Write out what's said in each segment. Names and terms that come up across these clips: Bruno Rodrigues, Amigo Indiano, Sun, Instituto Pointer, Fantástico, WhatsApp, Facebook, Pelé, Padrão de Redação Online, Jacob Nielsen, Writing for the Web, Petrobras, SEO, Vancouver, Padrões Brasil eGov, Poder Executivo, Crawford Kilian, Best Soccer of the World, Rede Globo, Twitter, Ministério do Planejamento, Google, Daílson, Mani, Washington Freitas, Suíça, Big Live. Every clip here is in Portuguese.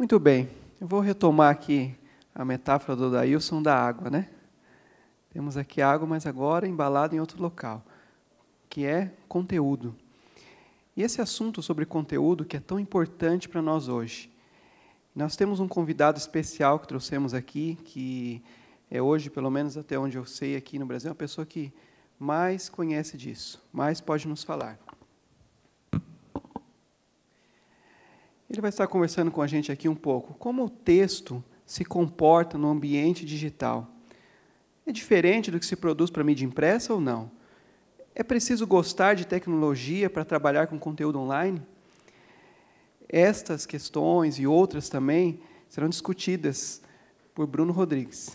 Muito bem, eu vou retomar aqui a metáfora do Daílson da água, né? Temos aqui água, mas agora embalada em outro local, que é conteúdo. E esse assunto sobre conteúdo que é tão importante para nós hoje. Nós temos um convidado especial que trouxemos aqui, que é hoje, pelo menos até onde eu sei aqui no Brasil, a pessoa que mais conhece disso, mais pode nos falar. Ele vai estar conversando com a gente aqui um pouco. Como o texto se comporta no ambiente digital? É diferente do que se produz para mídia impressa ou não? É preciso gostar de tecnologia para trabalhar com conteúdo online? Estas questões e outras também serão discutidas por Bruno Rodrigues.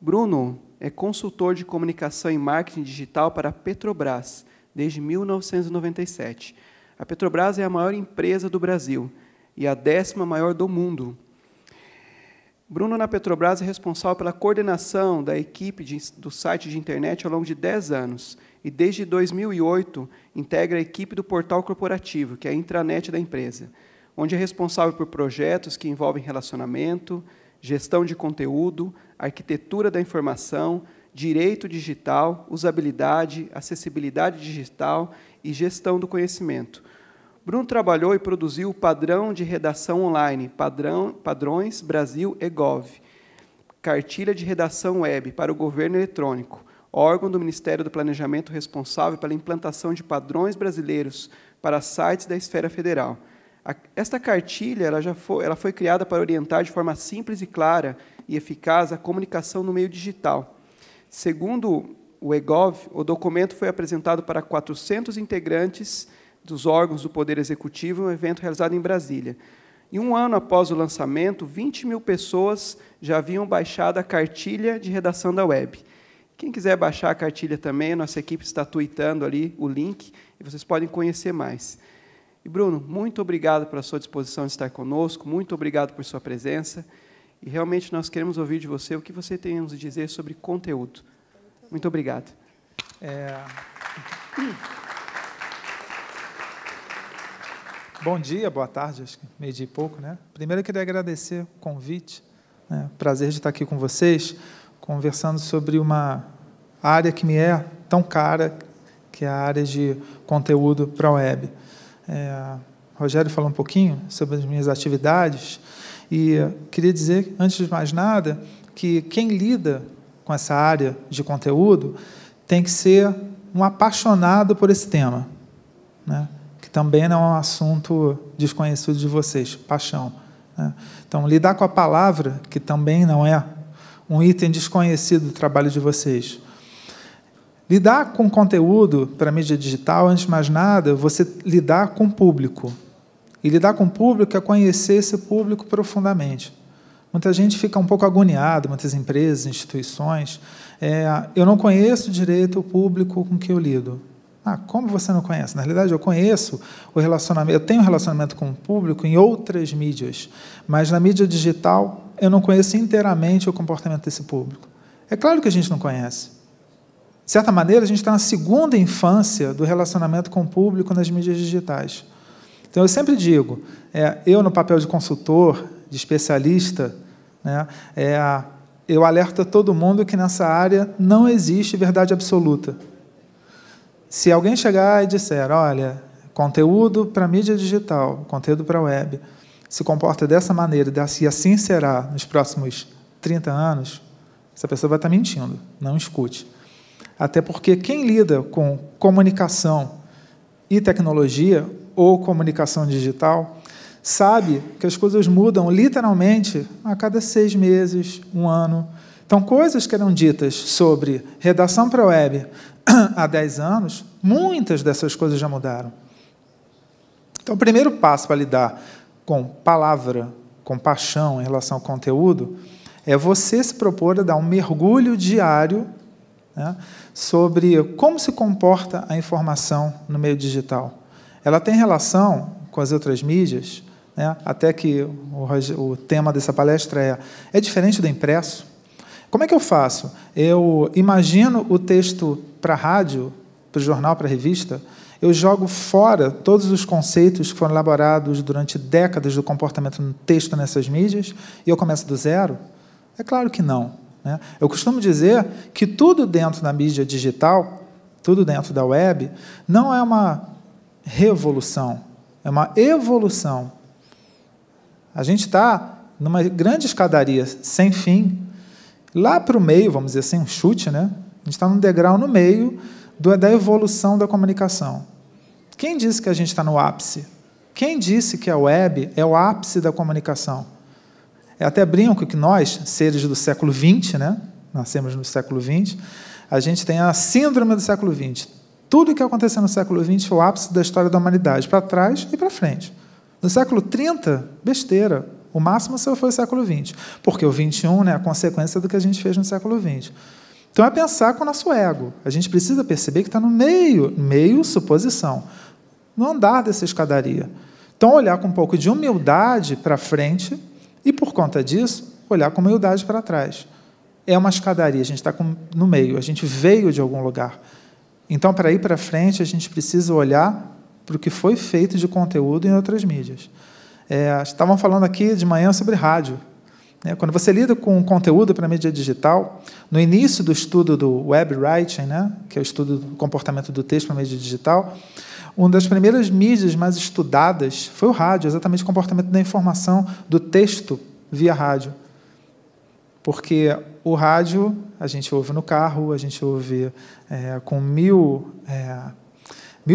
Bruno é consultor de comunicação e marketing digital para a Petrobras, desde 1997. A Petrobras é a maior empresa do Brasil e a 10ª maior do mundo. Bruno, na Petrobras, é responsável pela coordenação da equipe do site de internet ao longo de 10 anos e, desde 2008, integra a equipe do portal corporativo, que é a intranet da empresa, onde é responsável por projetos que envolvem relacionamento, gestão de conteúdo, arquitetura da informação, direito digital, usabilidade, acessibilidade digital e gestão do conhecimento. Bruno trabalhou e produziu o Padrão de Redação Online, Padrões Brasil eGov, cartilha de redação web para o governo eletrônico, órgão do Ministério do Planejamento responsável pela implantação de padrões brasileiros para sites da esfera federal. Esta cartilha ela foi criada para orientar de forma simples e clara e eficaz a comunicação no meio digital. Segundo o eGov, o documento foi apresentado para 400 integrantes dos órgãos do Poder Executivo em um evento realizado em Brasília. E um ano após o lançamento, 20.000 pessoas já haviam baixado a cartilha de redação da web. Quem quiser baixar a cartilha também, nossa equipe está tweetando ali o link, e vocês podem conhecer mais. E, Bruno, muito obrigado pela sua disposição de estar conosco, muito obrigado por sua presença. E, realmente, nós queremos ouvir de você o que você tem a dizer sobre conteúdo. Muito obrigado. Bom dia, boa tarde, acho que meio dia e pouco, né? Primeiro, eu queria agradecer o convite. É um prazer de estar aqui com vocês, conversando sobre uma área que me é tão cara, que é a área de conteúdo para a web. O Rogério falou um pouquinho sobre as minhas atividades. E queria dizer, antes de mais nada, que quem lida com essa área de conteúdo tem que ser um apaixonado por esse tema, né? Que também não é um assunto desconhecido de vocês, paixão, né? Então, lidar com a palavra, que também não é um item desconhecido do trabalho de vocês. Lidar com conteúdo para mídia digital, antes de mais nada, você lidar com o público. E lidar com o público é conhecer esse público profundamente. Muita gente fica um pouco agoniada, muitas empresas, instituições. Eu não conheço direito o público com que eu lido. Ah, como você não conhece? Na realidade, eu conheço o relacionamento, eu tenho um relacionamento com o público em outras mídias, mas na mídia digital eu não conheço inteiramente o comportamento desse público. É claro que a gente não conhece. De certa maneira, a gente está na segunda infância do relacionamento com o público nas mídias digitais. Então, eu sempre digo, eu, no papel de consultor, de especialista, né, eu alerto todo mundo que nessa área não existe verdade absoluta. Se alguém chegar e disser, olha, conteúdo para mídia digital, conteúdo para web, se comporta dessa maneira e assim será nos próximos 30 anos, essa pessoa vai estar mentindo, não escute. Até porque quem lida com comunicação e tecnologia ou comunicação digital, sabe que as coisas mudam literalmente a cada 6 meses, um ano. Então, coisas que eram ditas sobre redação para a web há 10 anos, muitas dessas coisas já mudaram. Então, o primeiro passo para lidar com palavra, com paixão em relação ao conteúdo, é você se propor a dar um mergulho diário, né, sobre como se comporta a informação no meio digital. Ela tem relação com as outras mídias, né? Até que o tema dessa palestra é diferente do impresso. Como é que eu faço? Eu imagino o texto para rádio, para o jornal, para a revista, eu jogo fora todos os conceitos que foram elaborados durante décadas do comportamento no texto nessas mídias e eu começo do zero? É claro que não, né? Eu costumo dizer que tudo dentro da mídia digital, tudo dentro da web, não é uma revolução, é uma evolução. A gente está numa grande escadaria sem fim. Lá para o meio, vamos dizer assim, um chute, né? A gente está num degrau no meio da evolução da comunicação. Quem disse que a gente está no ápice? Quem disse que a web é o ápice da comunicação? Eu até brinco que nós, seres do século XX, né? Nascemos no século XX, a gente tem a síndrome do século XX. Tudo o que aconteceu no século XX foi o ápice da história da humanidade, para trás e para frente. No século 30, besteira. O máximo só foi o século XX, porque o XXI é a consequência do que a gente fez no século XX. Então, é pensar com o nosso ego. A gente precisa perceber que está no meio suposição, no andar dessa escadaria. Então, olhar com um pouco de humildade para frente e, por conta disso, olhar com humildade para trás. É uma escadaria, a gente está no meio, a gente veio de algum lugar. Então, para ir para frente, a gente precisa olhar para o que foi feito de conteúdo em outras mídias. Estavam falando aqui de manhã sobre rádio. Quando você lida com conteúdo para a mídia digital, no início do estudo do web writing, né, que é o estudo do comportamento do texto para a mídia digital, uma das primeiras mídias mais estudadas foi o rádio, exatamente o comportamento da informação do texto via rádio. Porque o rádio a gente ouve no carro, a gente ouve com mil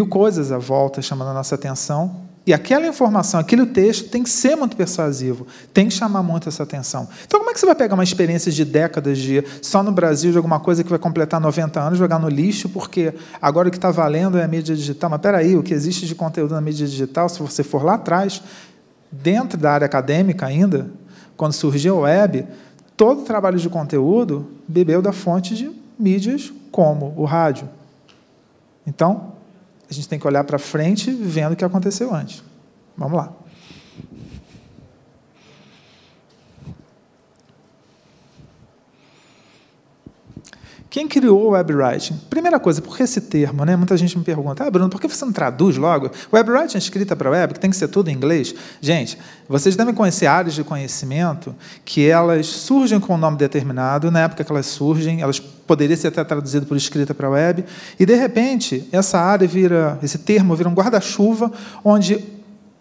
coisas à volta chamando a nossa atenção. E aquela informação, aquele texto tem que ser muito persuasivo, tem que chamar muito essa atenção. Então, como é que você vai pegar uma experiência de décadas de só no Brasil de alguma coisa que vai completar 90 anos, jogar no lixo, porque agora o que está valendo é a mídia digital? Mas, peraí, o que existe de conteúdo na mídia digital, se você for lá atrás, dentro da área acadêmica ainda, quando surgiu a web, todo o trabalho de conteúdo bebeu da fonte de mídias como o rádio. Então, a gente tem que olhar para frente vendo o que aconteceu antes. Vamos lá. Quem criou o web writing? Primeira coisa, por que esse termo, né? Muita gente me pergunta, ah, Bruno, por que você não traduz logo? Web writing é escrita para web, que tem que ser tudo em inglês? Gente, vocês devem conhecer áreas de conhecimento que elas surgem com um nome determinado, na época que elas surgem, elas poderiam ser até traduzidas por escrita para web, e, de repente, essa área vira, esse termo vira um guarda-chuva, onde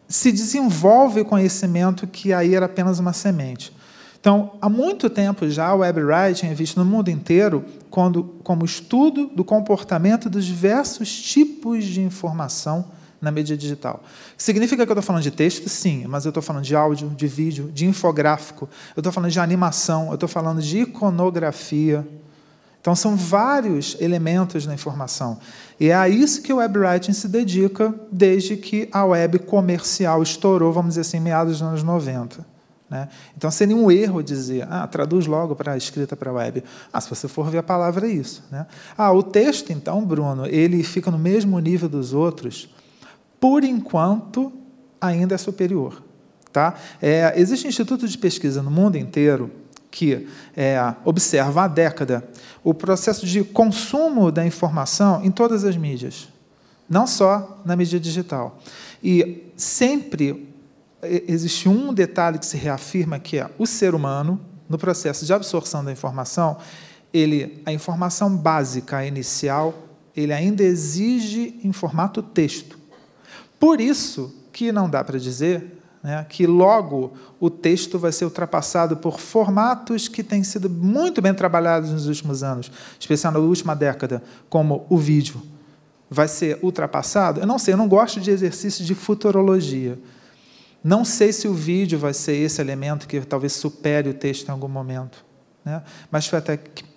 se desenvolve conhecimento que aí era apenas uma semente. Então, há muito tempo já, o web writing é visto no mundo inteiro como estudo do comportamento dos diversos tipos de informação na mídia digital. Significa que eu estou falando de texto? Sim, mas eu estou falando de áudio, de vídeo, de infográfico, eu estou falando de animação, eu estou falando de iconografia. Então, são vários elementos na informação. E é a isso que o web writing se dedica desde que a web comercial estourou, vamos dizer assim, em meados dos anos 90. Né? Então, seria um erro dizer, ah, traduz logo para a escrita para a web. Ah, se você for ver a palavra, é isso. Né? Ah, o texto, então, Bruno, ele fica no mesmo nível dos outros, por enquanto, ainda é superior. Tá? Existe um instituto de pesquisa no mundo inteiro que observa há década o processo de consumo da informação em todas as mídias, não só na mídia digital. E sempre existe um detalhe que se reafirma, que é o ser humano, no processo de absorção da informação, a informação básica, inicial, ele ainda exige em formato texto. Por isso que não dá para dizer, né, que logo o texto vai ser ultrapassado por formatos que têm sido muito bem trabalhados nos últimos anos, especialmente na última década, como o vídeo. Vai ser ultrapassado? Eu não sei, eu não gosto de exercício de futurologia. Não sei se o vídeo vai ser esse elemento que talvez supere o texto em algum momento, né? Mas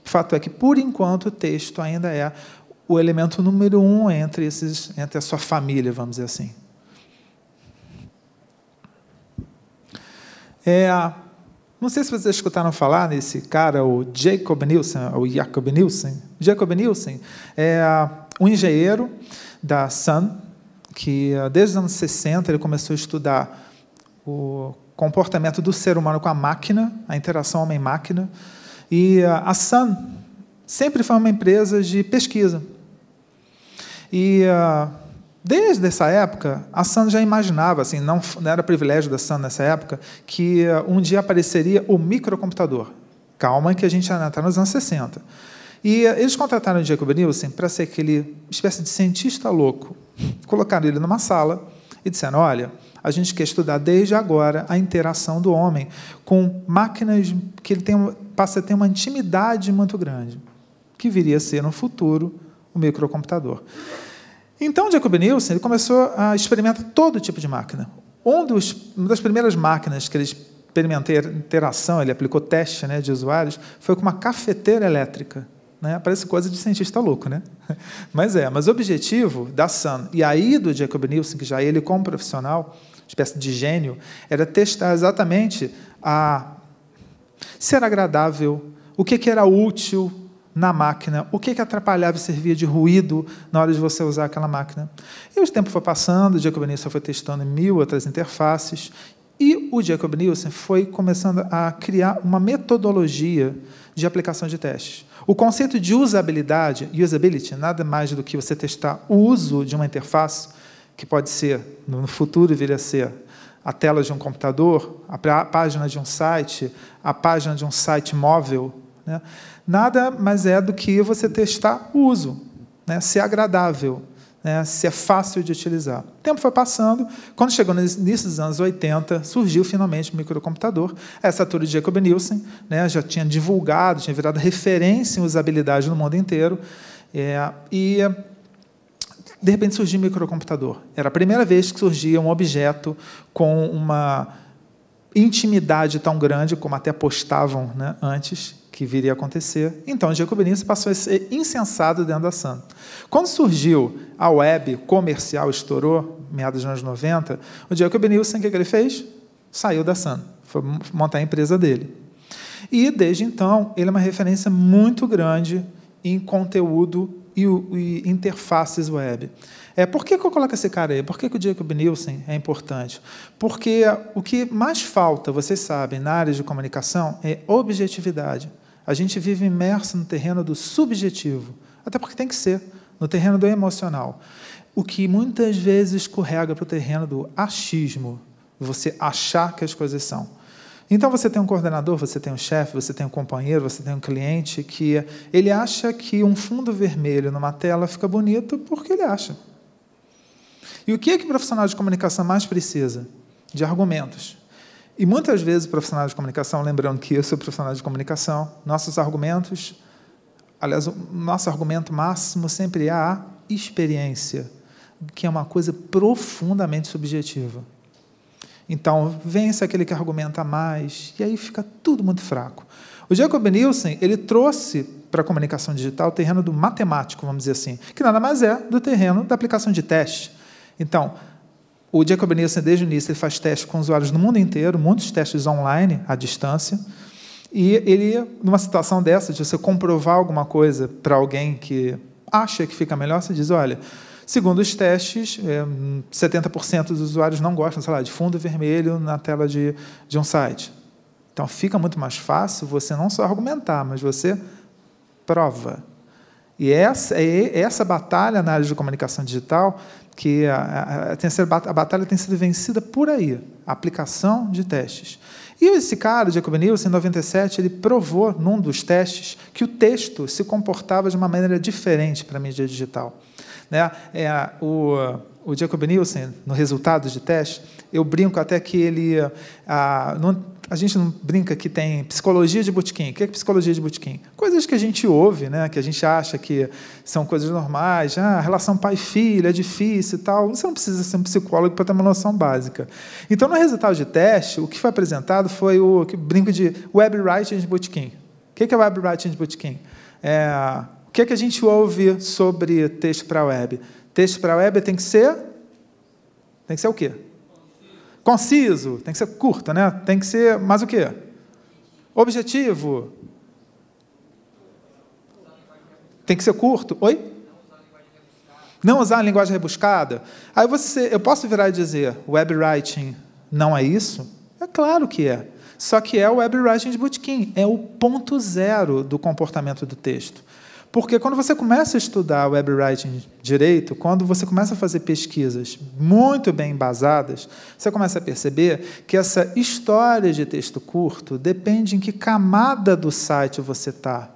fato é que, por enquanto, o texto ainda é o elemento número um entre a sua família, vamos dizer assim. Não sei se vocês escutaram falar nesse cara, o Jacob Nielsen, ou Jacob Nielsen. Jacob Nielsen é um engenheiro da Sun, que desde os anos 60 ele começou a estudar o comportamento do ser humano com a máquina, a interação homem-máquina, e a Sun sempre foi uma empresa de pesquisa. E Desde essa época, a Sun já imaginava, assim, não era privilégio da Sun nessa época, que um dia apareceria o microcomputador. Calma que a gente já está nos anos 60. E eles contrataram o Jacob Nielsen para ser aquele espécie de cientista louco. Colocaram ele numa sala e disseram, olha, a gente quer estudar desde agora a interação do homem com máquinas que ele passa a ter uma intimidade muito grande, que viria a ser, no futuro, o microcomputador. Então, Jacob Nielsen ele começou a experimentar todo tipo de máquina. Uma das primeiras máquinas que ele experimentou interação, ele aplicou teste, né, de usuários, foi com uma cafeteira elétrica. Né? Parece coisa de cientista louco, né? Mas o objetivo da Sun, e aí do Jacob Nielsen, que já ele como profissional, espécie de gênio, era testar exatamente a ser agradável, o que era útil na máquina, o que atrapalhava e servia de ruído na hora de você usar aquela máquina. E o tempo foi passando, o Jacob Nielsen foi testando mil outras interfaces, e o Jacob Nielsen foi começando a criar uma metodologia de aplicação de testes. O conceito de usabilidade, usability, nada mais do que você testar o uso de uma interface, que pode ser, no futuro viria a ser, a tela de um computador, a página de um site, a página de um site móvel, né? Nada mais é do que você testar o uso, né? Se é agradável, né? Se é fácil de utilizar. O tempo foi passando, quando chegou no início dos anos 80, surgiu finalmente o microcomputador. Essa turma de Jacob Nielsen, né? Já tinha divulgado, tinha virado referência em usabilidade no mundo inteiro, e de repente surgiu o microcomputador. Era a primeira vez que surgia um objeto com uma intimidade tão grande, como até apostavam, né, antes, que viria a acontecer. Então, Jacob Nielsen passou a ser insensado dentro da Sun. Quando surgiu a web comercial, estourou, meados dos anos 90, o Jacob Nielsen, o que ele fez? Saiu da Sun, foi montar a empresa dele. E, desde então, ele é uma referência muito grande em conteúdo e interfaces web. Por que eu coloco esse cara aí? Por que o Jacob Nielsen é importante? Porque o que mais falta, vocês sabem, na área de comunicação, é objetividade. A gente vive imerso no terreno do subjetivo, até porque tem que ser, no terreno do emocional. O que muitas vezes escorrega para o terreno do achismo, você achar que as coisas são. Então, você tem um coordenador, você tem um chefe, você tem um companheiro, você tem um cliente que ele acha que um fundo vermelho numa tela fica bonito porque ele acha. E o que é que o profissional de comunicação mais precisa? De argumentos. E muitas vezes o profissional de comunicação, lembrando que eu sou profissional de comunicação, nossos argumentos, aliás, o nosso argumento máximo sempre é a experiência, que é uma coisa profundamente subjetiva. Então, vence aquele que argumenta mais, e aí fica tudo muito fraco. O Jacob Nielsen, ele trouxe para a comunicação digital o terreno do matemático, vamos dizer assim, que nada mais é do terreno da aplicação de teste. Então, o Jacob Nielsen, desde o início, ele faz testes com usuários no mundo inteiro, muitos testes online, à distância, e ele, numa situação dessa, de você comprovar alguma coisa para alguém que acha que fica melhor, você diz, olha, segundo os testes, 70% dos usuários não gostam, sei lá, de fundo vermelho na tela de um site. Então, fica muito mais fácil você não só argumentar, mas você prova. E essa batalha na área de comunicação digital, que a batalha tem sido vencida por aí, a aplicação de testes. E esse cara, Jacob Nielsen, em 97, ele provou, num dos testes, que o texto se comportava de uma maneira diferente para a mídia digital. Né? O Jacob Nielsen, no resultado de teste, eu brinco até que ele... A gente não brinca que tem psicologia de botequim. O que é psicologia de botequim? Coisas que a gente ouve, né? Que a gente acha que são coisas normais. Ah, a relação pai-filho é difícil e tal. Você não precisa ser um psicólogo para ter uma noção básica. Então, no resultado de teste, o que foi apresentado foi o brinco de web writing de botequim. O que é web writing de botequim? O que é que a gente ouve sobre texto para a web? Texto para a web tem que ser... Tem que ser o quê? Conciso, tem que ser curto, né? Tem que ser mais o quê? Objetivo. Tem que ser curto. Oi? Não usar a linguagem rebuscada. Aí eu posso virar e dizer, web writing não é isso? É claro que é. Só que é o web writing de botequim. É o 0.0 do comportamento do texto. Porque quando você começa a estudar web writing direito, quando você começa a fazer pesquisas muito bem embasadas, você começa a perceber que essa história de texto curto depende em que camada do site você está.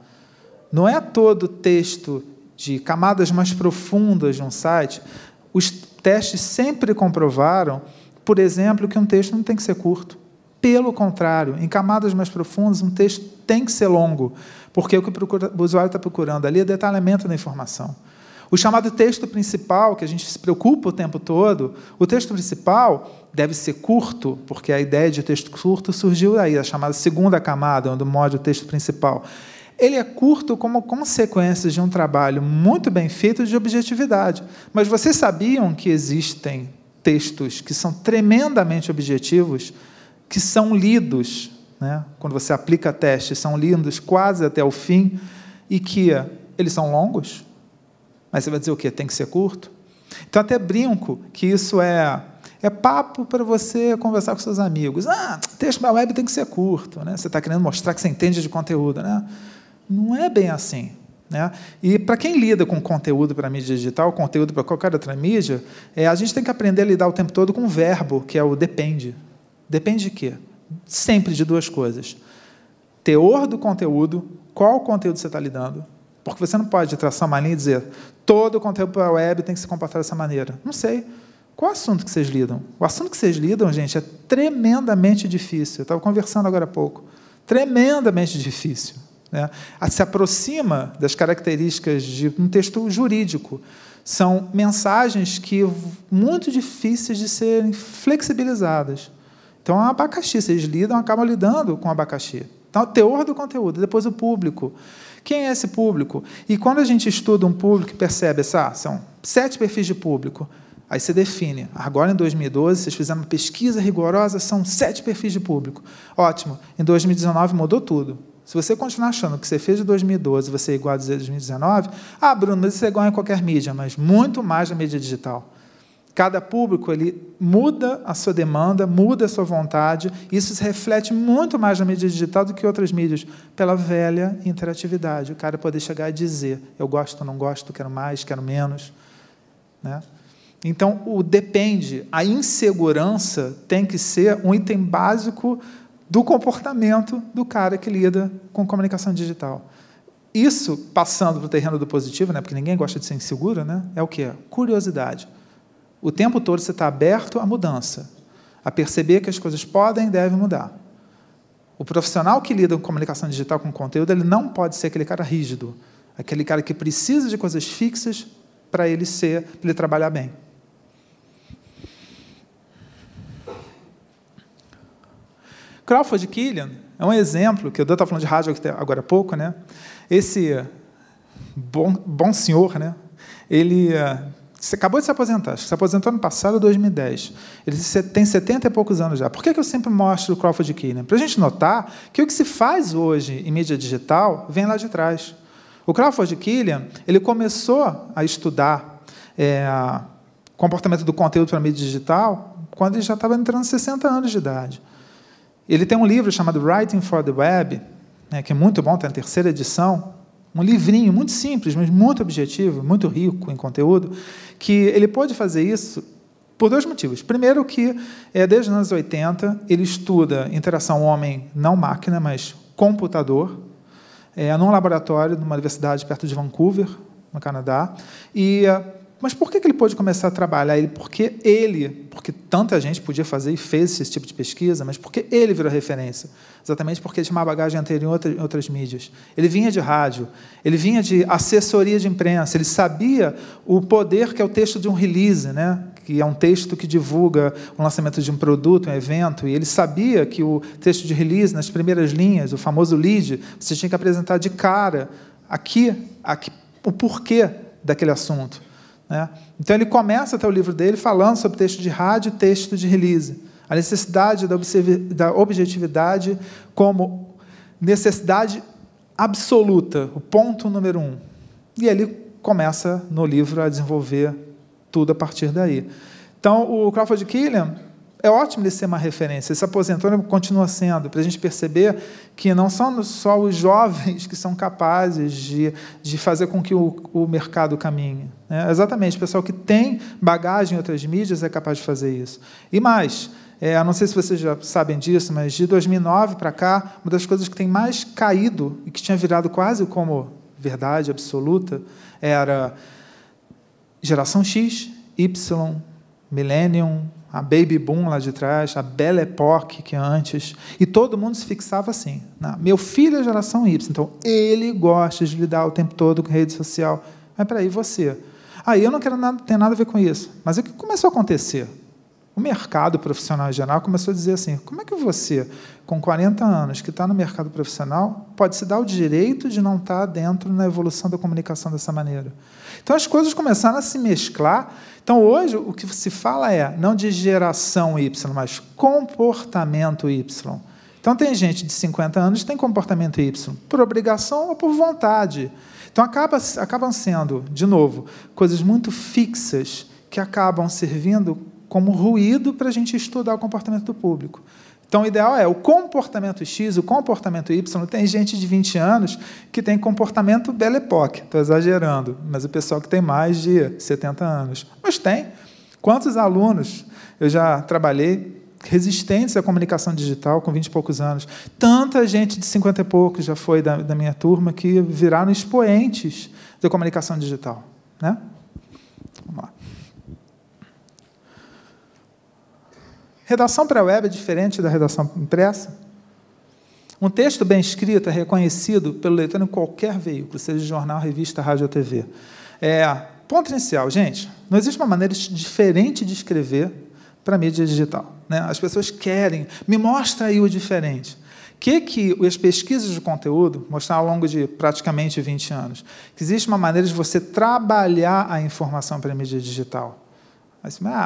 Não é todo texto de camadas mais profundas de um site. Os testes sempre comprovaram, por exemplo, que um texto não tem que ser curto. Pelo contrário, em camadas mais profundas, um texto tem que ser longo, porque o que o usuário está procurando ali é detalhamento da informação. O chamado texto principal, que a gente se preocupa o tempo todo, o texto principal deve ser curto, porque a ideia de texto curto surgiu aí, a chamada segunda camada, onde mora o texto principal. Ele é curto como consequência de um trabalho muito bem feito de objetividade. Mas vocês sabiam que existem textos que são tremendamente objetivos, que são lidos, né? Quando você aplica testes, são lidos quase até o fim, e que eles são longos, mas você vai dizer o quê? Tem que ser curto? Então, até brinco que isso é papo para você conversar com seus amigos. Ah, texto para web tem que ser curto, né? Você está querendo mostrar que você entende de conteúdo, né? Não é bem assim, né? E para quem lida com conteúdo para mídia digital, conteúdo para qualquer outra mídia, a gente tem que aprender a lidar o tempo todo com um verbo, que é o depende. Depende de quê? Sempre de duas coisas. Teor do conteúdo, qual conteúdo você está lidando. Porque você não pode traçar uma linha e dizer todo o conteúdo para a web tem que se comportar dessa maneira. Não sei. Qual assunto que vocês lidam? O assunto que vocês lidam, gente, é tremendamente difícil. Eu estava conversando agora há pouco. Tremendamente difícil, né? Se aproxima das características de um texto jurídico. São mensagens que muito difíceis de serem flexibilizadas. Então, é um abacaxi. Vocês lidam, acabam lidando com abacaxi. Então, o teor do conteúdo, depois o público. Quem é esse público? E quando a gente estuda um público e percebe, são 7 perfis de público, aí você define. Agora, em 2012, vocês fizeram uma pesquisa rigorosa, são 7 perfis de público. Ótimo. Em 2019, mudou tudo. Se você continuar achando que você fez de 2012, você é igual a 2019, Bruno, mas isso é igual em qualquer mídia, mas muito mais na mídia digital. Cada público, ele muda a sua demanda, muda a sua vontade. Isso se reflete muito mais na mídia digital do que outras mídias, pela velha interatividade. O cara poder chegar e dizer, eu gosto, não gosto, quero mais, quero menos, né? Então, o depende, a insegurança tem que ser um item básico do comportamento do cara que lida com comunicação digital. Isso, passando para o terreno do positivo, né? Porque ninguém gosta de ser inseguro, né? É o quê? Curiosidade. O tempo todo você está aberto à mudança, a perceber que as coisas podem e devem mudar. O profissional que lida com comunicação digital, com conteúdo, ele não pode ser aquele cara rígido, aquele cara que precisa de coisas fixas para ele trabalhar bem. Crawford Kilian é um exemplo, que eu estava falando de rádio agora há pouco, né? Esse bom senhor, né? Ele... acabou de se aposentar, acho que se aposentou ano passado, 2010. Ele tem 70 e poucos anos já. Por que eu sempre mostro o Crawford Kilian? Para a gente notar que o que se faz hoje em mídia digital vem lá de trás. O Crawford Kilian, ele começou a estudar comportamento do conteúdo para a mídia digital quando ele já estava entrando nos 60 anos de idade. Ele tem um livro chamado Writing for the Web, né, que é muito bom, está na 3ª edição, um livrinho muito simples, mas muito objetivo, muito rico em conteúdo, que ele pôde fazer isso por 2 motivos. Primeiro que, desde os anos 80, ele estuda interação homem, não máquina, mas computador, num laboratório, numa universidade perto de Vancouver, no Canadá. Mas por que ele pôde começar a trabalhar? Porque tanta gente podia fazer e fez esse tipo de pesquisa, mas porque ele virou referência? Exatamente porque ele tinha uma bagagem anterior em outras mídias. Ele vinha de rádio, ele vinha de assessoria de imprensa, ele sabia o poder que é o texto de um release, né? Que é um texto que divulga o lançamento de um produto, um evento, e ele sabia que o texto de release, nas primeiras linhas, o famoso lead, você tinha que apresentar de cara aqui o porquê daquele assunto, né? Então, ele começa até o livro dele falando sobre texto de rádio e texto de release. A necessidade da objetividade como necessidade absoluta, o ponto número 1. E ele começa, no livro, a desenvolver tudo a partir daí. Então, o Crawford Kilian é ótimo ele ser uma referência. Ele se aposentou e continua sendo, para a gente perceber que não são só os jovens que são capazes de fazer com que o mercado caminhe. Né? Exatamente, o pessoal que tem bagagem em outras mídias é capaz de fazer isso. E mais, eu não sei se vocês já sabem disso, mas de 2009 para cá, uma das coisas que tem mais caído e que tinha virado quase como verdade absoluta era geração X, Y, Millennium, a Baby Boom lá de trás, a Belle Époque, que antes... E todo mundo se fixava assim. Meu filho é geração Y, então ele gosta de lidar o tempo todo com rede social. Mas, peraí, você? Eu não quero nada, ter nada a ver com isso. Mas o que começou a acontecer? O mercado profissional em geral começou a dizer assim, como é que você, com 40 anos, que está no mercado profissional, pode se dar o direito de não estar dentro na evolução da comunicação dessa maneira? Então, as coisas começaram a se mesclar. Então, hoje, o que se fala é, não de geração Y, mas comportamento Y. Então, tem gente de 50 anos que tem comportamento Y, por obrigação ou por vontade. Então, acabam sendo, de novo, coisas muito fixas que acabam servindo como ruído para a gente estudar o comportamento do público. Então, o ideal é o comportamento X, o comportamento Y. Tem gente de 20 anos que tem comportamento Belle Époque. Estou exagerando, mas o pessoal que tem mais de 70 anos. Mas tem. Quantos alunos eu já trabalhei resistentes à comunicação digital com 20 e poucos anos? Tanta gente de 50 e poucos já foi da minha turma que viraram expoentes da comunicação digital. Né? Vamos lá. Redação para a web é diferente da redação impressa? Um texto bem escrito é reconhecido pelo leitor em qualquer veículo, seja jornal, revista, rádio ou TV. Ponto inicial, gente, não existe uma maneira diferente de escrever para a mídia digital. Né? As pessoas querem, me mostra aí o diferente. O que as pesquisas de conteúdo mostraram ao longo de praticamente 20 anos? Que existe uma maneira de você trabalhar a informação para a mídia digital.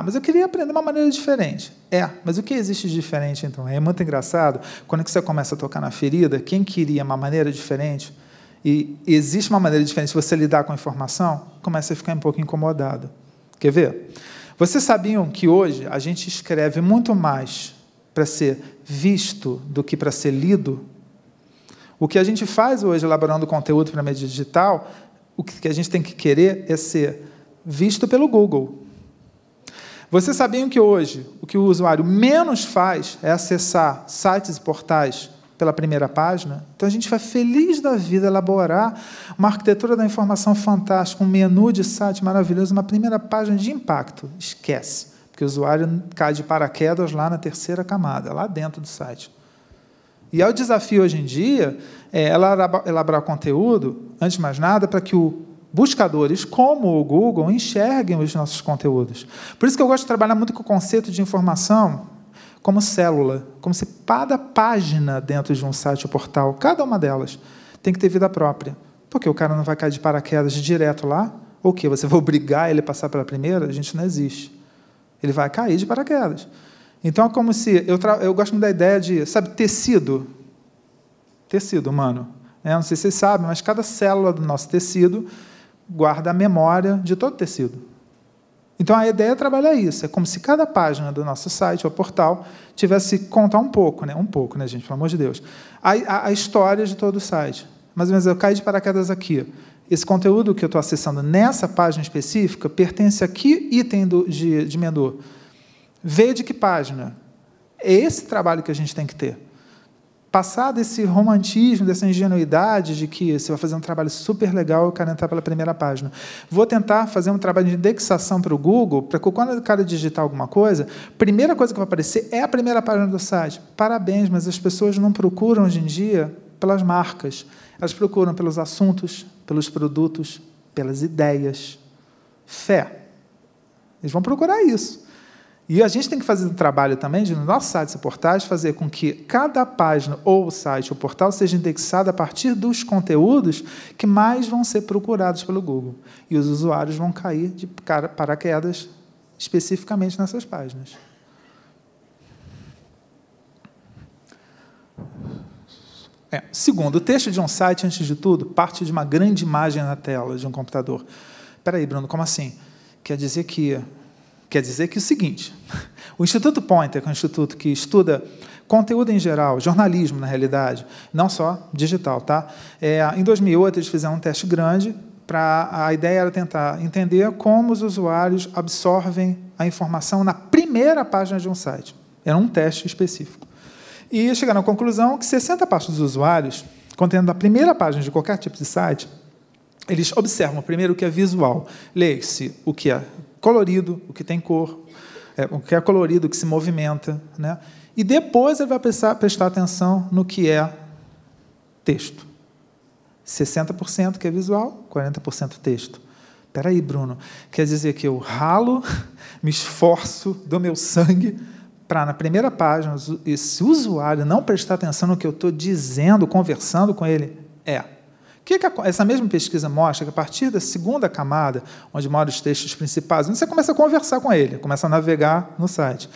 Mas eu queria aprender uma maneira diferente. Mas o que existe de diferente, então? É muito engraçado, quando você começa a tocar na ferida, quem queria uma maneira diferente, e existe uma maneira diferente de você lidar com a informação, começa a ficar um pouco incomodado. Quer ver? Vocês sabiam que hoje a gente escreve muito mais para ser visto do que para ser lido? O que a gente faz hoje, elaborando conteúdo para a mídia digital, o que a gente tem que querer é ser visto pelo Google. Vocês sabiam que hoje o que o usuário menos faz é acessar sites e portais pela primeira página? Então, a gente vai feliz da vida elaborar uma arquitetura da informação fantástica, um menu de site maravilhoso, uma primeira página de impacto. Esquece, porque o usuário cai de paraquedas lá na terceira camada, lá dentro do site. E é o desafio hoje em dia elaborar conteúdo, antes de mais nada, para que o buscadores como o Google enxerguem os nossos conteúdos. Por isso que eu gosto de trabalhar muito com o conceito de informação como célula, como se cada página dentro de um site ou portal, cada uma delas, tem que ter vida própria. Porque o cara não vai cair de paraquedas direto lá, ou o quê? Você vai obrigar ele a passar pela primeira? A gente não existe. Ele vai cair de paraquedas. Então, é como se... Eu gosto muito da ideia de, sabe, tecido. Tecido humano. Não sei se vocês sabem, mas cada célula do nosso tecido guarda a memória de todo o tecido. Então, a ideia é trabalhar isso. É como se cada página do nosso site ou portal tivesse que contar um pouco, né? Um pouco, né, gente? Pelo amor de Deus. A história de todo o site. Mais ou menos, eu caí de paraquedas aqui. Esse conteúdo que eu estou acessando nessa página específica pertence a que item de menu? Veio de que página? É esse trabalho que a gente tem que ter. Passar desse romantismo, dessa ingenuidade de que você vai fazer um trabalho super legal e o cara entrar pela primeira página. Vou tentar fazer um trabalho de indexação para o Google, para que quando o cara digitar alguma coisa, a primeira coisa que vai aparecer é a primeira página do site. Parabéns, mas as pessoas não procuram hoje em dia pelas marcas. Elas procuram pelos assuntos, pelos produtos, pelas ideias. Fé. Eles vão procurar isso. E a gente tem que fazer um trabalho também de, no nosso site e portais, fazer com que cada página ou site ou portal seja indexada a partir dos conteúdos que mais vão ser procurados pelo Google. E os usuários vão cair de paraquedas especificamente nessas páginas. Segundo, o texto de um site, antes de tudo, parte de uma grande imagem na tela de um computador. Espera aí, Bruno, como assim? Quer dizer que... Quer dizer que é o seguinte, o Instituto Pointer, que é um instituto que estuda conteúdo em geral, jornalismo, na realidade, não só digital, tá? Em 2008, eles fizeram um teste grande. A ideia era tentar entender como os usuários absorvem a informação na primeira página de um site. Era um teste específico. E chegaram à conclusão que 60% dos usuários, contendo a primeira página de qualquer tipo de site, eles observam primeiro o que é visual. Leia-se o que é colorido, o que tem cor, o que é colorido, o que se movimenta, né? E depois ele vai prestar atenção no que é texto. 60% que é visual, 40% texto. Espera aí, Bruno. Quer dizer que eu ralo, me esforço, dou meu sangue para, na primeira página, esse usuário não prestar atenção no que eu estou dizendo, conversando com ele? Essa mesma pesquisa mostra que, a partir da segunda camada, onde moram os textos principais, onde você começa a conversar com ele, começa a navegar no site,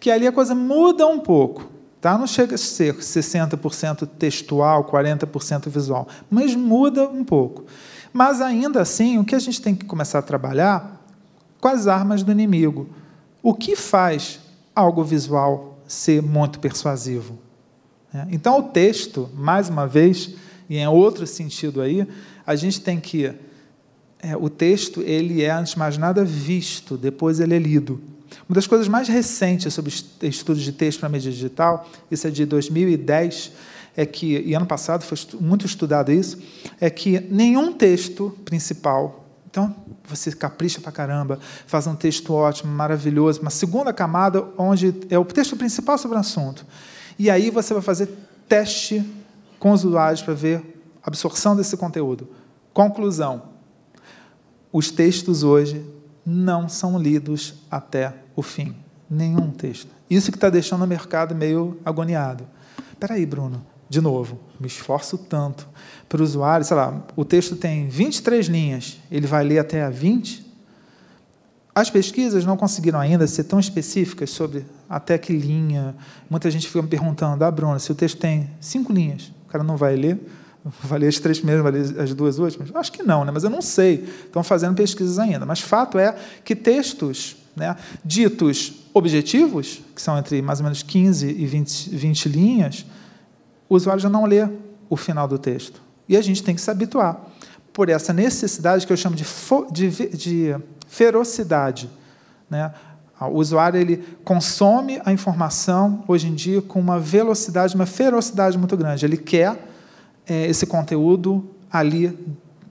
que ali a coisa muda um pouco. Tá? Não chega a ser 60% textual, 40% visual, mas muda um pouco. Mas, ainda assim, o que a gente tem que começar a trabalhar com as armas do inimigo. O que faz algo visual ser muito persuasivo? Então, o texto, mais uma vez, e em outro sentido aí, a gente tem que... o texto, ele é, antes de mais nada, visto, depois ele é lido. Uma das coisas mais recentes sobre estudos de texto para mídia digital, isso é de 2010, e ano passado foi muito estudado isso, é que nenhum texto principal, então você capricha para caramba, faz um texto ótimo, maravilhoso, uma segunda camada onde é o texto principal sobre o assunto, e aí você vai fazer teste com os usuários para ver a absorção desse conteúdo. Conclusão, os textos hoje não são lidos até o fim. Nenhum texto. Isso que está deixando o mercado meio agoniado. Espera aí, Bruno, de novo, me esforço tanto para o usuário, sei lá, o texto tem 23 linhas, ele vai ler até a 20? As pesquisas não conseguiram ainda ser tão específicas sobre até que linha. Muita gente fica me perguntando, Bruno, se o texto tem 5 linhas, o cara não vai ler? Vai ler as 3 primeiras, vai ler as 2 últimas? Acho que não, né? Mas eu não sei. Estão fazendo pesquisas ainda. Mas fato é que textos, né, ditos objetivos, que são entre mais ou menos 15 e 20 linhas, o usuário já não lê o final do texto. E a gente tem que se habituar. Por essa necessidade que eu chamo de ferocidade, né? O usuário ele consome a informação, hoje em dia, com uma velocidade, uma ferocidade muito grande. Ele quer esse conteúdo ali,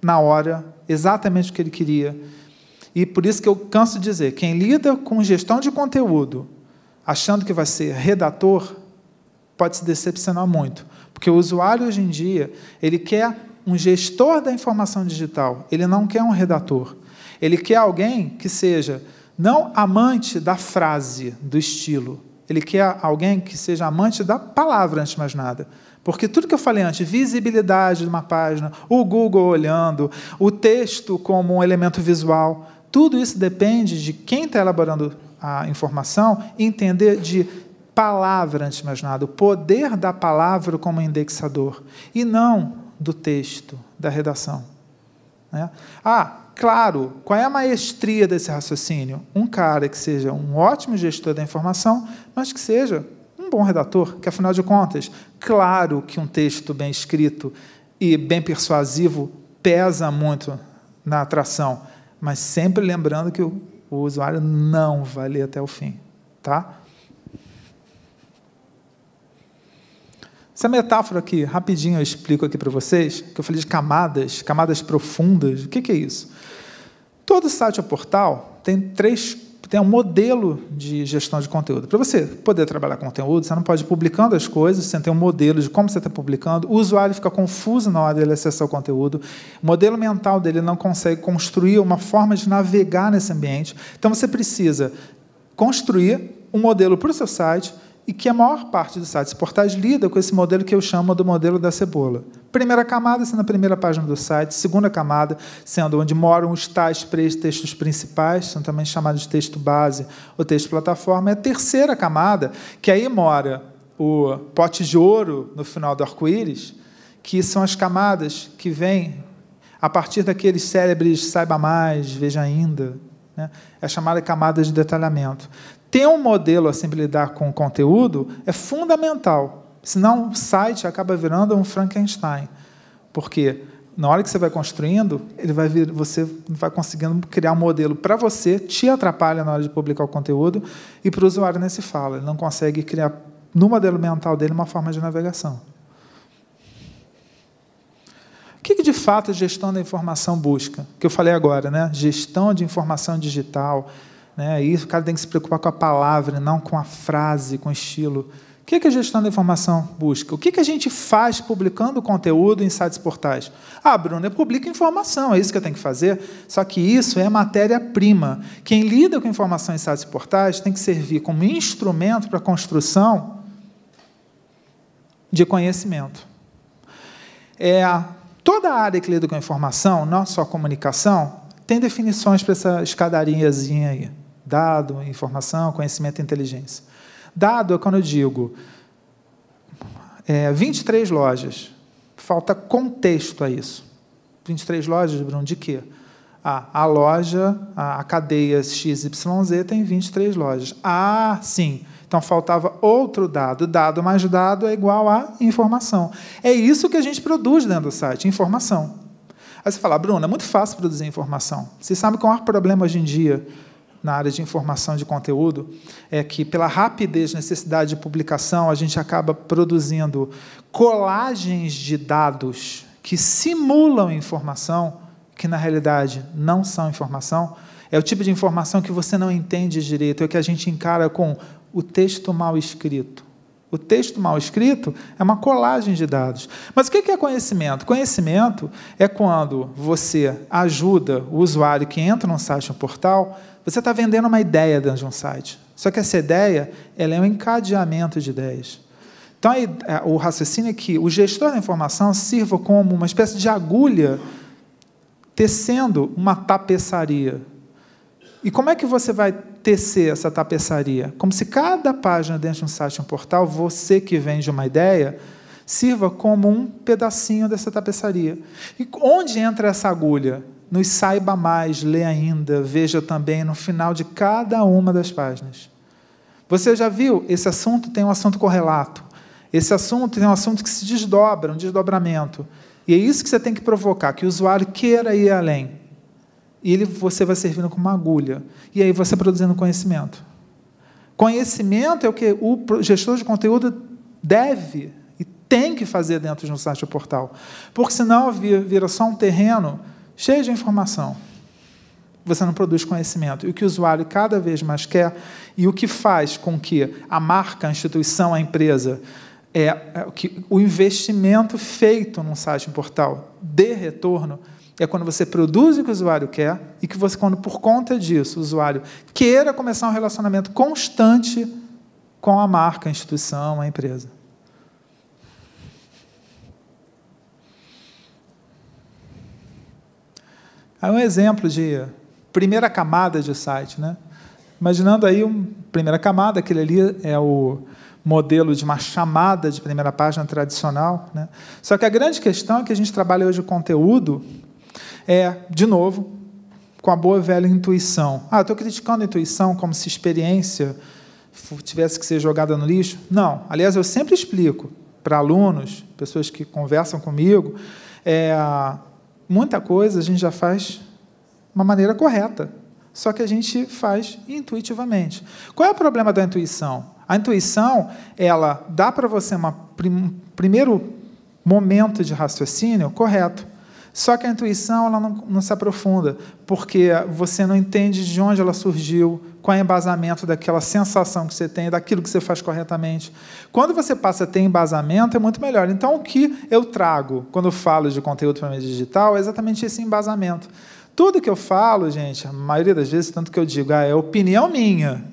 na hora, exatamente o que ele queria. E por isso que eu canso de dizer, quem lida com gestão de conteúdo, achando que vai ser redator, pode se decepcionar muito. Porque o usuário, hoje em dia, ele quer um gestor da informação digital, ele não quer um redator. Ele quer alguém que seja não amante da frase, do estilo, ele quer alguém que seja amante da palavra, antes de mais nada. Porque tudo que eu falei antes, visibilidade de uma página, o Google olhando, o texto como um elemento visual, tudo isso depende de quem está elaborando a informação entender de palavra, antes de mais nada, o poder da palavra como indexador, e não do texto, da redação. Né? Claro, qual é a maestria desse raciocínio? Um cara que seja um ótimo gestor da informação, mas que seja bom redator, que, afinal de contas, claro que um texto bem escrito e bem persuasivo pesa muito na atração, mas sempre lembrando que o usuário não vai ler até o fim. Tá? Essa metáfora aqui, rapidinho eu explico aqui para vocês, que eu falei de camadas, camadas profundas. O que é isso? Todo site ou portal tem 3 tem um modelo de gestão de conteúdo. Para você poder trabalhar conteúdo, você não pode ir publicando as coisas sem ter um modelo de como você está publicando. O usuário fica confuso na hora de ele acessar o conteúdo. O modelo mental dele não consegue construir uma forma de navegar nesse ambiente. Então, você precisa construir um modelo para o seu site e que a maior parte dos sites e portais lida com esse modelo que eu chamo do modelo da cebola. Primeira camada sendo a primeira página do site, segunda camada sendo onde moram os tais 3 textos principais, são também chamados de texto base ou texto plataforma, e a terceira camada, que aí mora o pote de ouro no final do arco-íris, que são as camadas que vêm a partir daqueles célebres saiba mais, veja ainda, né? É chamada camada de detalhamento. Ter um modelo assim para lidar com o conteúdo é fundamental, senão o site acaba virando um Frankenstein, porque na hora que você vai construindo, ele vai vir, você vai conseguindo criar um modelo para você, te atrapalha na hora de publicar o conteúdo, e para o usuário nem se fala, ele não consegue criar no modelo mental dele uma forma de navegação. O que, de fato, a gestão da informação busca? Que eu falei agora, né? Gestão de informação digital, né? E o cara tem que se preocupar com a palavra, não com a frase, com o estilo. O que a gestão da informação busca? O que a gente faz publicando conteúdo em sites e portais? Ah, Bruno, eu publico informação, é isso que eu tenho que fazer? Só que isso é matéria-prima. Quem lida com informação em sites e portais tem que servir como instrumento para a construção de conhecimento. Toda a área que lida com informação, não só comunicação, tem definições para essa escadariazinha aí. Dado, informação, conhecimento e inteligência. Dado é quando eu digo 23 lojas. Falta contexto a isso. 23 lojas, Bruno, de quê? Ah, a loja, a cadeia XYZ tem 23 lojas. Ah, sim. Então, faltava outro dado. Dado mais dado é igual a informação. É isso que a gente produz dentro do site, informação. Aí você fala, Bruno, é muito fácil produzir informação. Você sabe qual é o problema hoje em dia na área de informação de conteúdo? É que, pela rapidez, necessidade de publicação, a gente acaba produzindo colagens de dados que simulam informação, que, na realidade, não são informação. É o tipo de informação que você não entende direito, é o que a gente encara com o texto mal escrito. O texto mal escrito é uma colagem de dados. Mas o que é conhecimento? Conhecimento é quando você ajuda o usuário que entra num site ou portal, você está vendendo uma ideia dentro de um site. Só que essa ideia ela é um encadeamento de ideias. Então, o raciocínio é que o gestor da informação sirva como uma espécie de agulha tecendo uma tapeçaria. E como é que você vai tecer essa tapeçaria? Como se cada página dentro de um site ou um portal, você que vende uma ideia, sirva como um pedacinho dessa tapeçaria. E onde entra essa agulha? Nos saiba mais, lê ainda, veja também no final de cada uma das páginas. Você já viu? Esse assunto tem um assunto correlato. Esse assunto tem um assunto que se desdobra, um desdobramento. E é isso que você tem que provocar, que o usuário queira ir além. E você vai servindo como uma agulha. E aí você produzindo conhecimento. Conhecimento é o que o gestor de conteúdo deve e tem que fazer dentro de um site ou portal. Porque senão vira só um terreno cheio de informação. Você não produz conhecimento. E o que o usuário cada vez mais quer e o que faz com que a marca, a instituição, a empresa, o investimento feito num site ou portal dê retorno, é quando você produz o que o usuário quer e que você, quando por conta disso, o usuário queira começar um relacionamento constante com a marca, a instituição, a empresa. Aí um exemplo de primeira camada de site, né? Imaginando aí uma primeira camada, aquele ali é o modelo de uma chamada de primeira página tradicional, né? Só que a grande questão é que a gente trabalha hoje o conteúdo de novo, com a boa velha intuição. Ah, estou criticando a intuição como se experiência tivesse que ser jogada no lixo? Não. Aliás, eu sempre explico para alunos, pessoas que conversam comigo, muita coisa a gente já faz de uma maneira correta, só que a gente faz intuitivamente. Qual é o problema da intuição? A intuição, ela dá para você um primeiro momento de raciocínio correto. Só que a intuição ela não se aprofunda, porque você não entende de onde ela surgiu, qual é o embasamento daquela sensação que você tem, daquilo que você faz corretamente. Quando você passa a ter embasamento, é muito melhor. Então, o que eu trago quando eu falo de conteúdo para mídia digital é exatamente esse embasamento. Tudo que eu falo, gente, a maioria das vezes, tanto que eu digo, é opinião minha,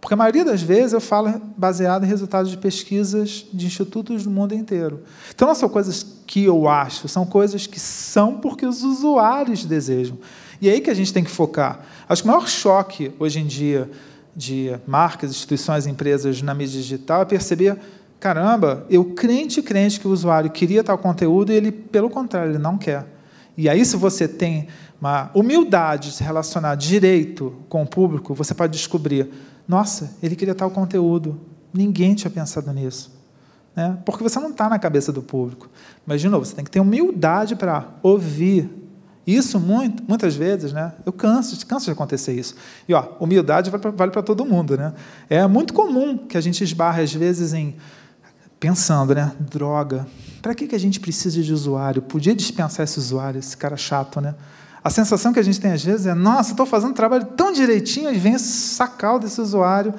porque a maioria das vezes eu falo baseado em resultados de pesquisas de institutos do mundo inteiro. Então, não são coisas que eu acho, são coisas que são porque os usuários desejam. E é aí que a gente tem que focar. Acho que o maior choque, hoje em dia, de marcas, instituições, empresas na mídia digital é perceber, caramba, eu crente que o usuário queria tal conteúdo e ele, pelo contrário, ele não quer. E aí, se você tem uma humildade de se relacionar direito com o público, você pode descobrir, nossa, ele queria tal conteúdo, ninguém tinha pensado nisso. Né? Porque você não está na cabeça do público. Mas, de novo, você tem que ter humildade para ouvir. Isso, muitas vezes, né? Eu canso de acontecer isso. E, ó, humildade vale para todo mundo. Né? É muito comum que a gente esbarre, às vezes, em... pensando, né? Droga, para que a gente precisa de usuário? Podia dispensar esse usuário, esse cara chato, né? A sensação que a gente tem, às vezes, é nossa, estou fazendo um trabalho tão direitinho e vem esse sacal desse usuário.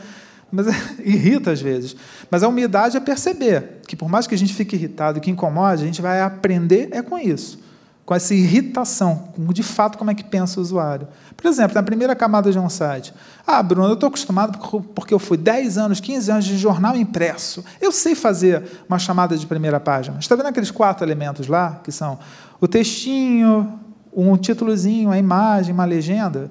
Mas irrita, às vezes. Mas a humildade é perceber que, por mais que a gente fique irritado, que incomode, a gente vai aprender é com isso, com essa irritação, de fato, como é que pensa o usuário. Por exemplo, na primeira camada de um site. Ah, Bruno, eu estou acostumado porque eu fui 10 anos, 15 anos de jornal impresso. Eu sei fazer uma chamada de primeira página. Está vendo aqueles 4 elementos lá, que são o textinho, um títulozinho, a imagem, uma legenda?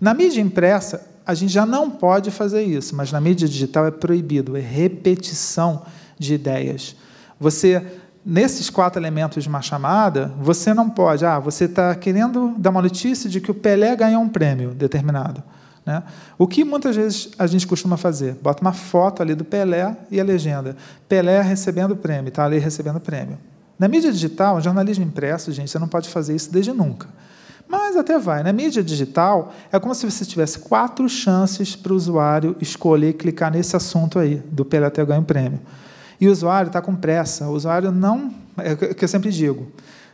Na mídia impressa, a gente já não pode fazer isso, mas na mídia digital é proibido, é repetição de ideias. Você... nesses 4 elementos de uma chamada, você não pode... Ah, você está querendo dar uma notícia de que o Pelé ganhou um prêmio determinado. Né? O que muitas vezes a gente costuma fazer? Bota uma foto ali do Pelé e a legenda. Pelé recebendo o prêmio, está ali recebendo o prêmio. Na mídia digital, jornalismo impresso, gente, você não pode fazer isso desde nunca. Mas até vai. Na mídia digital, é como se você tivesse 4 chances para o usuário escolher e clicar nesse assunto aí, do Pelé ter ganho o prêmio. E o usuário está com pressa. O usuário não... é o que eu sempre digo.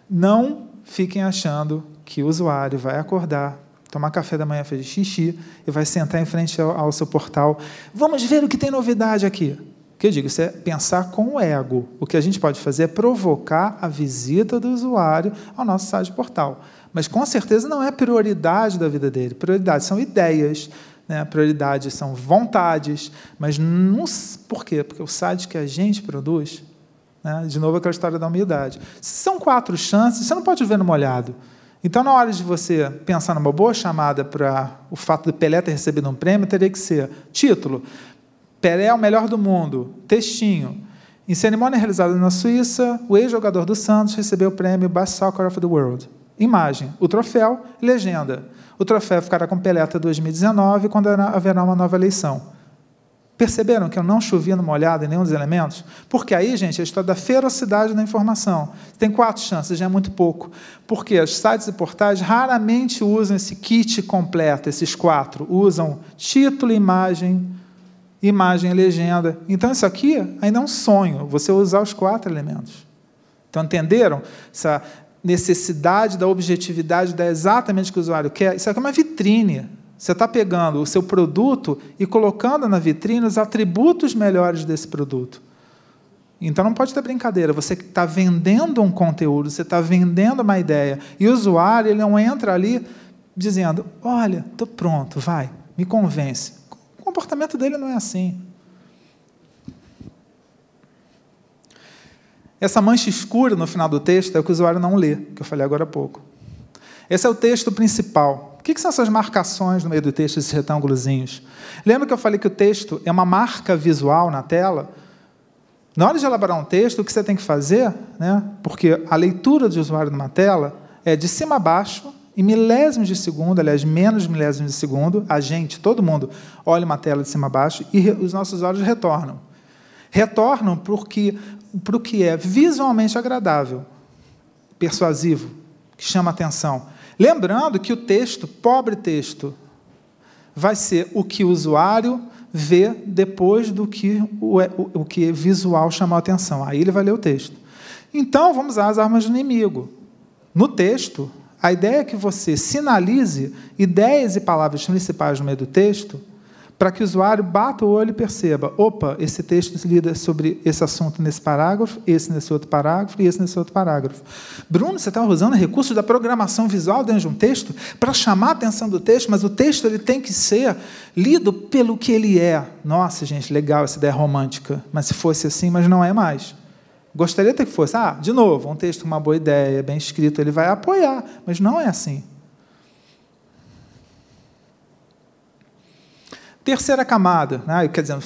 Não fiquem achando que o usuário vai acordar, tomar café da manhã, fazer xixi e vai sentar em frente ao seu portal. Vamos ver o que tem novidade aqui. O que eu digo? Isso é pensar com o ego. O que a gente pode fazer é provocar a visita do usuário ao nosso site portal. Mas, com certeza, não é prioridade da vida dele. Prioridade são ideias... né? Prioridades são vontades, mas não... Por quê? Porque o site que a gente produz, né? De novo, aquela história da humildade. São 4 chances, você não pode ver no molhado. Então, na hora de você pensar numa boa chamada para o fato do Pelé ter recebido um prêmio, teria que ser título, Pelé é o melhor do mundo, textinho. Em cerimônia realizada na Suíça, o ex-jogador do Santos recebeu o prêmio Best Soccer of the World. Imagem, o troféu, legenda. O troféu ficará com Pelé até 2019, quando haverá uma nova eleição. Perceberam que eu não chovia no molhado em nenhum dos elementos? Porque aí, gente, é a história da ferocidade da informação. Tem 4 chances, já é muito pouco. Porque os sites e portais raramente usam esse kit completo, esses 4. Usam título, imagem, legenda. Então, isso aqui ainda é um sonho, você usar os 4 elementos. Então, entenderam? Essa necessidade da objetividade, da exatamente o que o usuário quer, isso aqui é uma vitrine. Você está pegando o seu produto e colocando na vitrine os atributos melhores desse produto. Então, não pode ter brincadeira. Você está vendendo um conteúdo, você está vendendo uma ideia, e o usuário ele não entra ali dizendo, olha, estou pronto, vai, me convence. O comportamento dele não é assim. Essa mancha escura no final do texto é o que o usuário não lê, que eu falei agora há pouco. Esse é o texto principal. O que são essas marcações no meio do texto, esses retângulozinhos? Lembra que eu falei que o texto é uma marca visual na tela? Na hora de elaborar um texto, o que você tem que fazer, né? Porque a leitura do usuário numa tela é de cima a baixo, em milésimos de segundo, aliás, menos milésimos de segundo, a gente, todo mundo, olha uma tela de cima a baixo e os nossos olhos retornam. Retornam porque... para o que é visualmente agradável, persuasivo, que chama atenção. Lembrando que o texto, pobre texto, vai ser o que o usuário vê depois do que o que visual chamou atenção. Aí ele vai ler o texto. Então, vamos às armas do inimigo. No texto, a ideia é que você sinalize ideias e palavras principais no meio do texto, para que o usuário bata o olho e perceba, opa, esse texto lida sobre esse assunto nesse parágrafo, esse nesse outro parágrafo e esse nesse outro parágrafo. Bruno, você está usando recursos da programação visual dentro de um texto para chamar a atenção do texto, mas o texto ele tem que ser lido pelo que ele é. Nossa, gente, legal essa ideia romântica, mas se fosse assim, mas não é mais. Gostaria até que fosse, ah, de novo, um texto com uma boa ideia, bem escrito, ele vai apoiar, mas não é assim. Terceira camada, né? Quer dizer,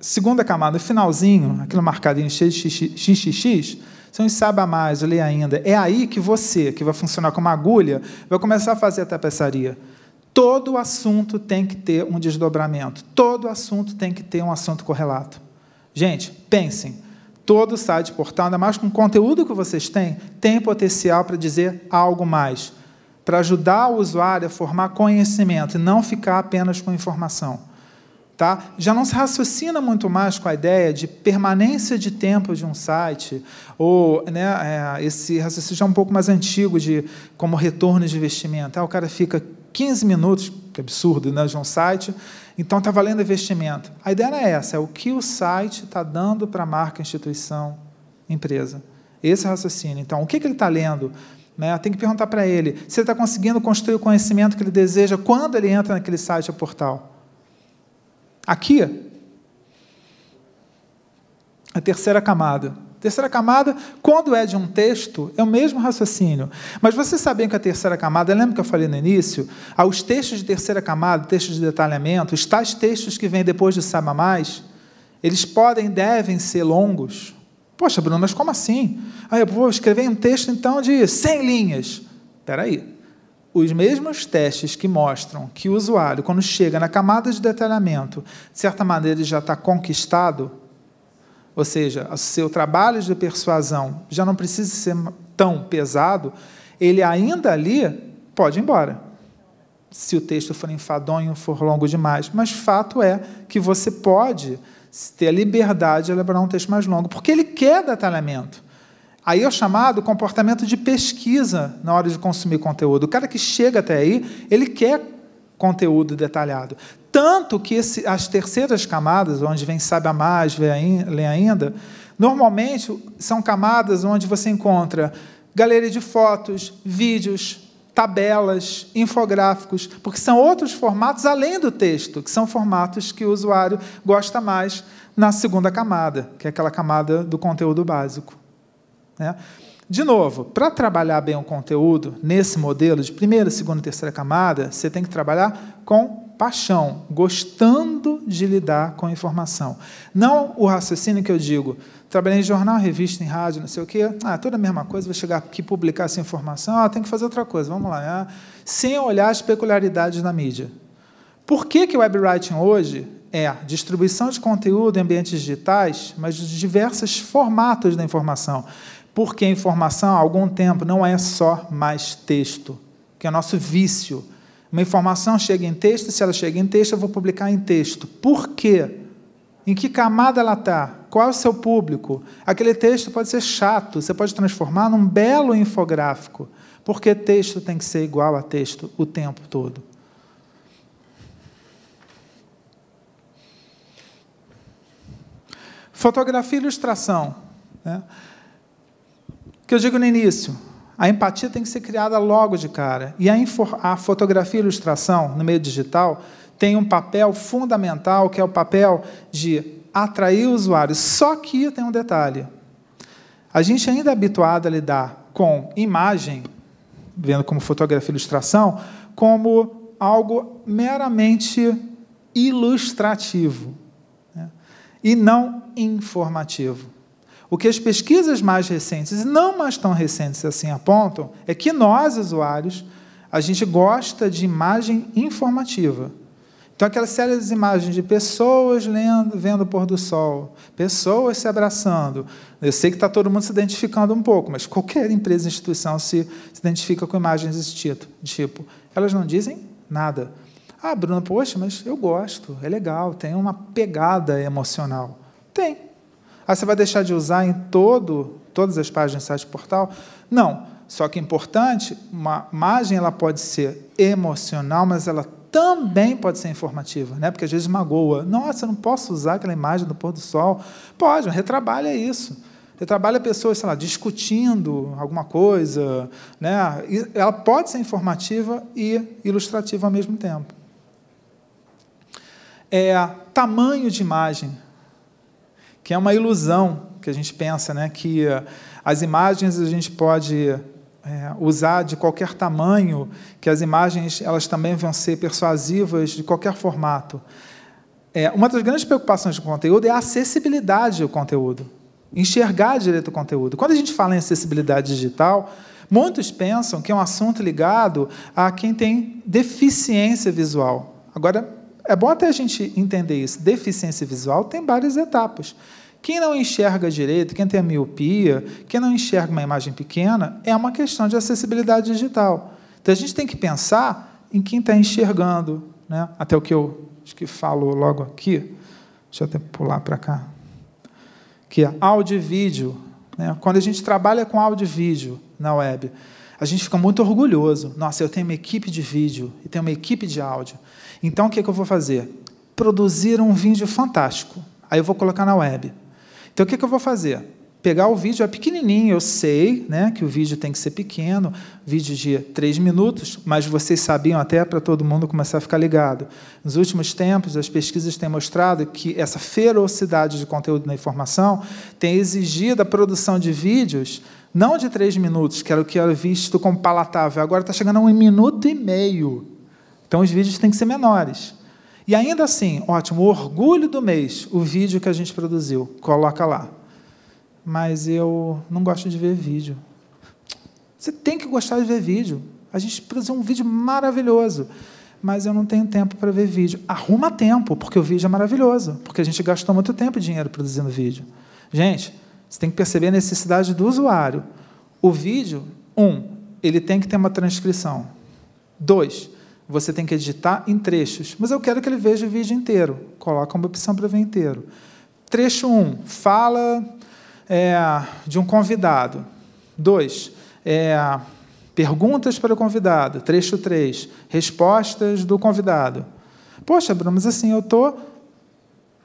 segunda camada, finalzinho, aquilo marcadinho cheio de xxx, você não sabe a mais, lê ainda. É aí que você, que vai funcionar como agulha, vai começar a fazer a tapeçaria. Todo assunto tem que ter um desdobramento. Todo assunto tem que ter um assunto correlato. Gente, pensem. Todo site, portal, ainda mais com o conteúdo que vocês têm, tem potencial para dizer algo mais, para ajudar o usuário a formar conhecimento e não ficar apenas com informação. Tá? Já não se raciocina muito mais com a ideia de permanência de tempo de um site, ou né, esse raciocínio já é um pouco mais antigo, de como retorno de investimento. Ah, o cara fica 15 minutos, que absurdo, né, de um site, então está valendo investimento. A ideia era essa, é o que o site está dando para a marca, instituição, empresa. Esse é o raciocínio. Então, o que ele está lendo? Né? Tem que perguntar para ele se ele está conseguindo construir o conhecimento que ele deseja quando ele entra naquele site ou portal. Aqui, a terceira camada. Terceira camada, quando é de um texto, é o mesmo raciocínio. Mas vocês sabem que a terceira camada, lembra que eu falei no início? Há os textos de terceira camada, textos de detalhamento, os tais textos que vêm depois do Saiba Mais, eles podem, devem ser longos. Poxa, Bruno, mas como assim? Ah, eu vou escrever um texto, então, de 100 linhas. Espera aí. Os mesmos testes que mostram que o usuário, quando chega na camada de detalhamento, de certa maneira ele já está conquistado, ou seja, o seu trabalho de persuasão já não precisa ser tão pesado, ele ainda ali pode ir embora, se o texto for enfadonho, for longo demais. Mas fato é que você pode ter a liberdade de elaborar um texto mais longo, porque ele quer detalhamento. Aí é o chamado comportamento de pesquisa na hora de consumir conteúdo. O cara que chega até aí, ele quer conteúdo detalhado. Tanto que as terceiras camadas, onde vem Sabe a Mais, Lê Ainda, normalmente são camadas onde você encontra galeria de fotos, vídeos, tabelas, infográficos, porque são outros formatos além do texto, que são formatos que o usuário gosta mais na segunda camada, que é aquela camada do conteúdo básico. De novo, para trabalhar bem o conteúdo, nesse modelo de primeira, segunda e terceira camada, você tem que trabalhar com paixão, gostando de lidar com a informação. Não o raciocínio que eu digo, trabalhei em jornal, revista, em rádio, não sei o quê, toda a mesma coisa, vou chegar aqui e publicar essa informação, tem que fazer outra coisa, vamos lá, sem olhar as peculiaridades da mídia. Por que que o webwriting hoje é distribuição de conteúdo em ambientes digitais, mas de diversos formatos da informação? Porque a informação, há algum tempo, não é só mais texto, que é o nosso vício. Uma informação chega em texto, se ela chega em texto, eu vou publicar em texto. Por quê? Em que camada ela está? Qual é o seu público? Aquele texto pode ser chato, você pode transformar num belo infográfico, porque texto tem que ser igual a texto o tempo todo. Fotografia e ilustração, né? Que eu digo no início, a empatia tem que ser criada logo de cara. E a fotografia e ilustração, no meio digital, tem um papel fundamental, que é o papel de atrair o usuário. Só que tem um detalhe. A gente ainda é habituado a lidar com imagem, vendo como fotografia e ilustração, como algo meramente ilustrativo, né? E não informativo. O que as pesquisas mais recentes, e não mais tão recentes assim, apontam, é que nós, usuários, a gente gosta de imagem informativa. Então, aquelas séries de imagens de pessoas vendo o pôr do sol, pessoas se abraçando. Eu sei que está todo mundo se identificando um pouco, mas qualquer empresa, instituição se identifica com imagens desse tipo. Elas não dizem nada. Ah, Bruno, poxa, mas eu gosto, é legal, tem uma pegada emocional. Tem. Ah, você vai deixar de usar em todas as páginas do site portal? Não. Só que é importante, uma imagem ela pode ser emocional, mas ela também pode ser informativa, né? Porque às vezes magoa. Nossa, eu não posso usar aquela imagem do pôr do sol. Pode, retrabalha isso. Retrabalha pessoas, sei lá, discutindo alguma coisa, né? E ela pode ser informativa e ilustrativa ao mesmo tempo. Tamanho de imagem. Que é uma ilusão que a gente pensa, né? Que as imagens a gente pode usar de qualquer tamanho, que as imagens elas também vão ser persuasivas de qualquer formato. Uma das grandes preocupações do conteúdo é a acessibilidade do conteúdo. enxergar direito o conteúdo. Quando a gente fala em acessibilidade digital, muitos pensam que é um assunto ligado a quem tem deficiência visual. Agora, é bom até a gente entender isso. Deficiência visual tem várias etapas. Quem não enxerga direito, quem tem a miopia, quem não enxerga uma imagem pequena, é uma questão de acessibilidade digital. Então, a gente tem que pensar em quem está enxergando, né? Até o que eu acho que falo logo aqui. Deixa eu até pular para cá. Que é áudio e vídeo. Né? Quando a gente trabalha com áudio e vídeo na web, a gente fica muito orgulhoso. Nossa, eu tenho uma equipe de vídeo e tenho uma equipe de áudio. Então, o que é que eu vou fazer? Produzir um vídeo fantástico. Aí eu vou colocar na web. Então, o que é que eu vou fazer? Pegar o vídeo, é pequenininho, eu sei, né, que o vídeo tem que ser pequeno, vídeo de 3 minutos, mas vocês sabiam, até para todo mundo começar a ficar ligado. Nos últimos tempos, as pesquisas têm mostrado que essa ferocidade de conteúdo na informação tem exigido a produção de vídeos, não de 3 minutos, que era o que era visto como palatável, agora está chegando a 1,5 minutos. Então, os vídeos têm que ser menores. E ainda assim, ótimo, o orgulho do mês, o vídeo que a gente produziu, coloca lá. Mas eu não gosto de ver vídeo. Você tem que gostar de ver vídeo. A gente produziu um vídeo maravilhoso, mas eu não tenho tempo para ver vídeo. Arruma tempo, porque o vídeo é maravilhoso, porque a gente gastou muito tempo e dinheiro produzindo vídeo. Gente, você tem que perceber a necessidade do usuário. O vídeo, 1, ele tem que ter uma transcrição. 2, você tem que editar em trechos. Mas eu quero que ele veja o vídeo inteiro. Coloca uma opção para ver inteiro. Trecho 1, fala... de um convidado. 2, perguntas para o convidado. Trecho 3, respostas do convidado. Poxa, Bruno, mas assim, eu estou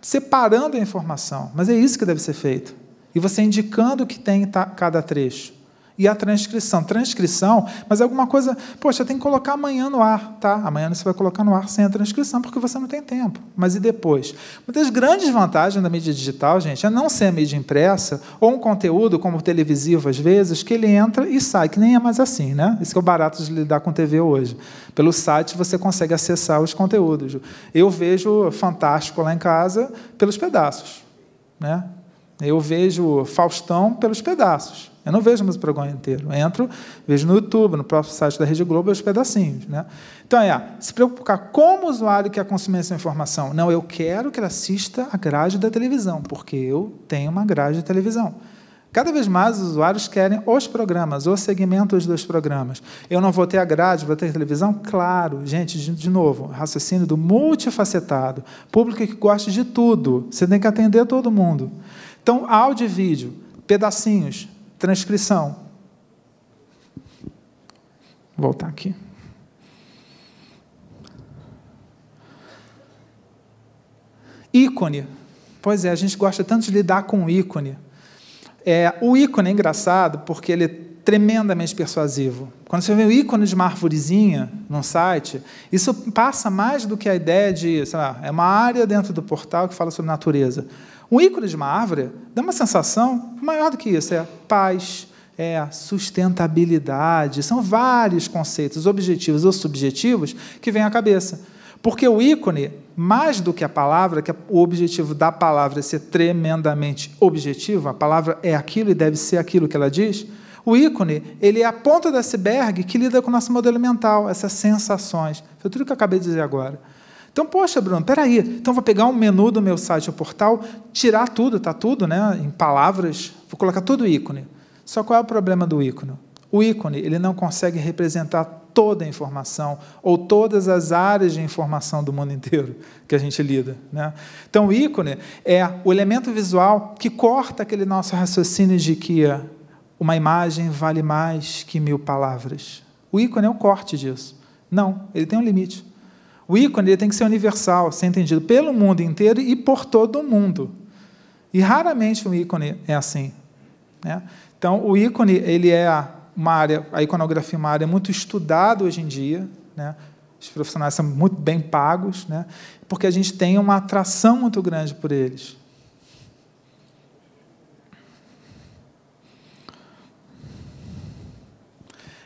separando a informação, mas é isso que deve ser feito. E você indicando o que tem em cada trecho. E a transcrição. Transcrição, mas alguma coisa... Poxa, tem que colocar amanhã no ar, tá? Amanhã você vai colocar no ar sem a transcrição, porque você não tem tempo. Mas e depois? Uma das grandes vantagens da mídia digital, gente, é não ser a mídia impressa ou um conteúdo, como o televisivo, às vezes, que ele entra e sai, que nem é mais assim, né? Esse que é o barato de lidar com TV hoje. Pelo site, você consegue acessar os conteúdos. Eu vejo Fantástico lá em casa pelos pedaços, né? Eu vejo Faustão pelos pedaços. Eu não vejo o meu programa inteiro. Eu entro, vejo no YouTube, no próprio site da Rede Globo, os pedacinhos. Né? Então, se preocupar como o usuário quer consumir essa informação. Não, eu quero que ele assista a grade da televisão, porque eu tenho uma grade de televisão. Cada vez mais os usuários querem os programas, os segmentos dos programas. Eu não vou ter a grade, vou ter televisão? Claro, gente, de novo, raciocínio do multifacetado. Público que gosta de tudo. Você tem que atender todo mundo. Então, áudio e vídeo, pedacinhos, transcrição. Vou voltar aqui. Ícone. Pois é, a gente gosta tanto de lidar com o ícone. O ícone é engraçado porque ele é tremendamente persuasivo. Quando você vê o ícone de uma arvorezinha num site, isso passa mais do que a ideia de, sei lá, é uma área dentro do portal que fala sobre natureza. O ícone de uma árvore dá uma sensação maior do que isso. É paz, é sustentabilidade, são vários conceitos objetivos ou subjetivos que vêm à cabeça. Porque o ícone, mais do que a palavra, que o objetivo da palavra é ser tremendamente objetivo, a palavra é aquilo e deve ser aquilo que ela diz, o ícone, ele é a ponta do iceberg que lida com o nosso modelo mental, essas sensações. Foi tudo que eu acabei de dizer agora. Então, poxa, Bruno, peraí, então vou pegar um menu do meu site ou portal, tirar tudo, tá tudo, né, em palavras, vou colocar tudo ícone. Só qual é o problema do ícone? O ícone, ele não consegue representar toda a informação ou todas as áreas de informação do mundo inteiro que a gente lida, né? Então, o ícone é o elemento visual que corta aquele nosso raciocínio de que uma imagem vale mais que 1000 palavras. O ícone é o corte disso. Não, ele tem um limite. O ícone ele tem que ser universal, ser entendido pelo mundo inteiro e por todo mundo. E raramente um ícone é assim, né? Então, o ícone ele é uma área, a iconografia é uma área muito estudada hoje em dia, né? Os profissionais são muito bem pagos, né? Porque a gente tem uma atração muito grande por eles.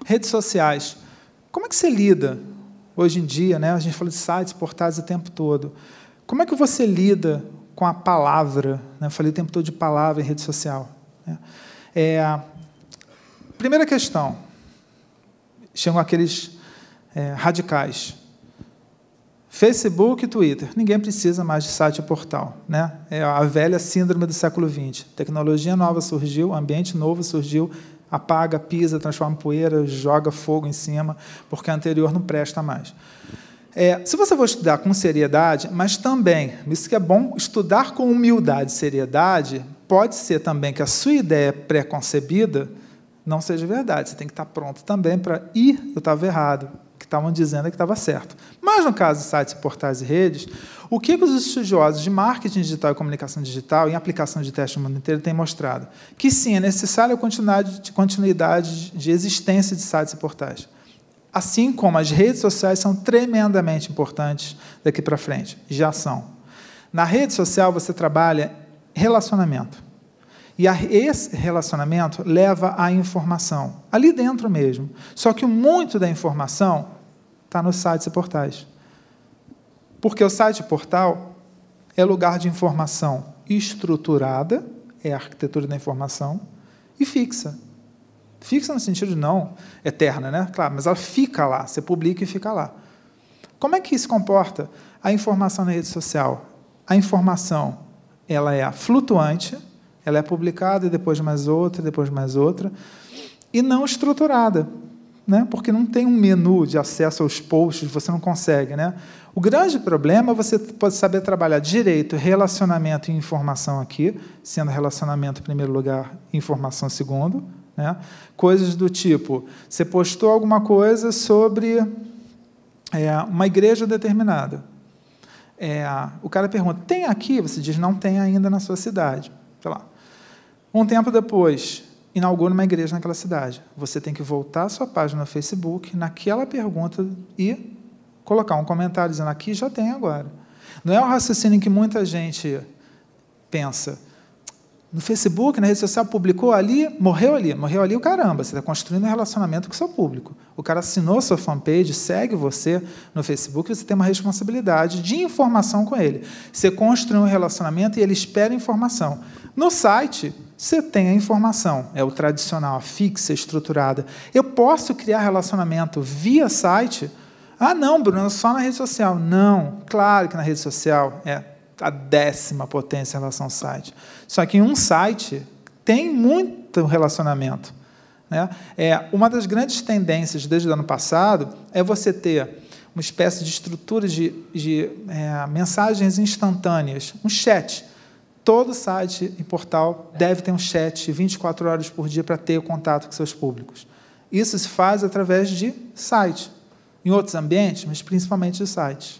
Redes sociais. Como é que você lida? Hoje em dia, né, a gente fala de sites, portais o tempo todo. Como é que você lida com a palavra, né? Eu falei o tempo todo de palavra em rede social, né? Primeira questão, chegam aqueles radicais. Facebook e Twitter. Ninguém precisa mais de site e portal, né? É a velha síndrome do século XX. Tecnologia nova surgiu, ambiente novo surgiu, apaga, pisa, transforma em poeira, joga fogo em cima, porque a anterior não presta mais. Se você for estudar com seriedade, mas também, isso que é bom, estudar com humildade e seriedade, pode ser também que a sua ideia pré-concebida não seja verdade. Você tem que estar pronto também para ir, eu estava errado, que estavam dizendo que estava certo. Mas, no caso de sites, portais e redes, o que os estudiosos de marketing digital e comunicação digital em aplicação de teste no mundo inteiro têm mostrado? Que, sim, é necessária a continuidade de existência de sites e portais. Assim como as redes sociais são tremendamente importantes daqui para frente. Já são. Na rede social, você trabalha relacionamento. E esse relacionamento leva à informação, ali dentro mesmo. Só que muito da informação está nos sites e portais. Porque o site e portal é lugar de informação estruturada, é a arquitetura da informação, e fixa. Fixa no sentido de não eterna, né? Claro, mas ela fica lá, você publica e fica lá. Como é que isso comporta? A informação na rede social. A informação, ela é flutuante, ela é publicada e depois mais outra, depois mais outra, e não estruturada, né? Porque não tem um menu de acesso aos posts, você não consegue, né? O grande problema é você pode saber trabalhar direito relacionamento e informação aqui, sendo relacionamento em primeiro lugar, informação em segundo, né? Coisas do tipo, você postou alguma coisa sobre uma igreja determinada. O cara pergunta, tem aqui? Você diz, não tem ainda na sua cidade. Sei lá. Um tempo depois, inaugura uma igreja naquela cidade. Você tem que voltar à sua página no Facebook, naquela pergunta, e colocar um comentário dizendo, aqui já tem agora. Não é o raciocínio que muita gente pensa. No Facebook, na rede social, publicou ali, morreu ali, o caramba, você está construindo um relacionamento com o seu público. O cara assinou a sua fanpage, segue você no Facebook, você tem uma responsabilidade de informação com ele. Você construiu um relacionamento e ele espera informação. No site, você tem a informação, é o tradicional, a fixa, estruturada. Eu posso criar relacionamento via site? Ah, não, Bruno, só na rede social. Não, claro que na rede social é a 10ª potência em relação ao site. Só que em um site tem muito relacionamento, né? Uma das grandes tendências desde o ano passado é você ter uma espécie de estrutura de mensagens instantâneas, um chat. Todo site e portal deve ter um chat 24 horas por dia para ter o contato com seus públicos. Isso se faz através de site, em outros ambientes, mas principalmente de sites.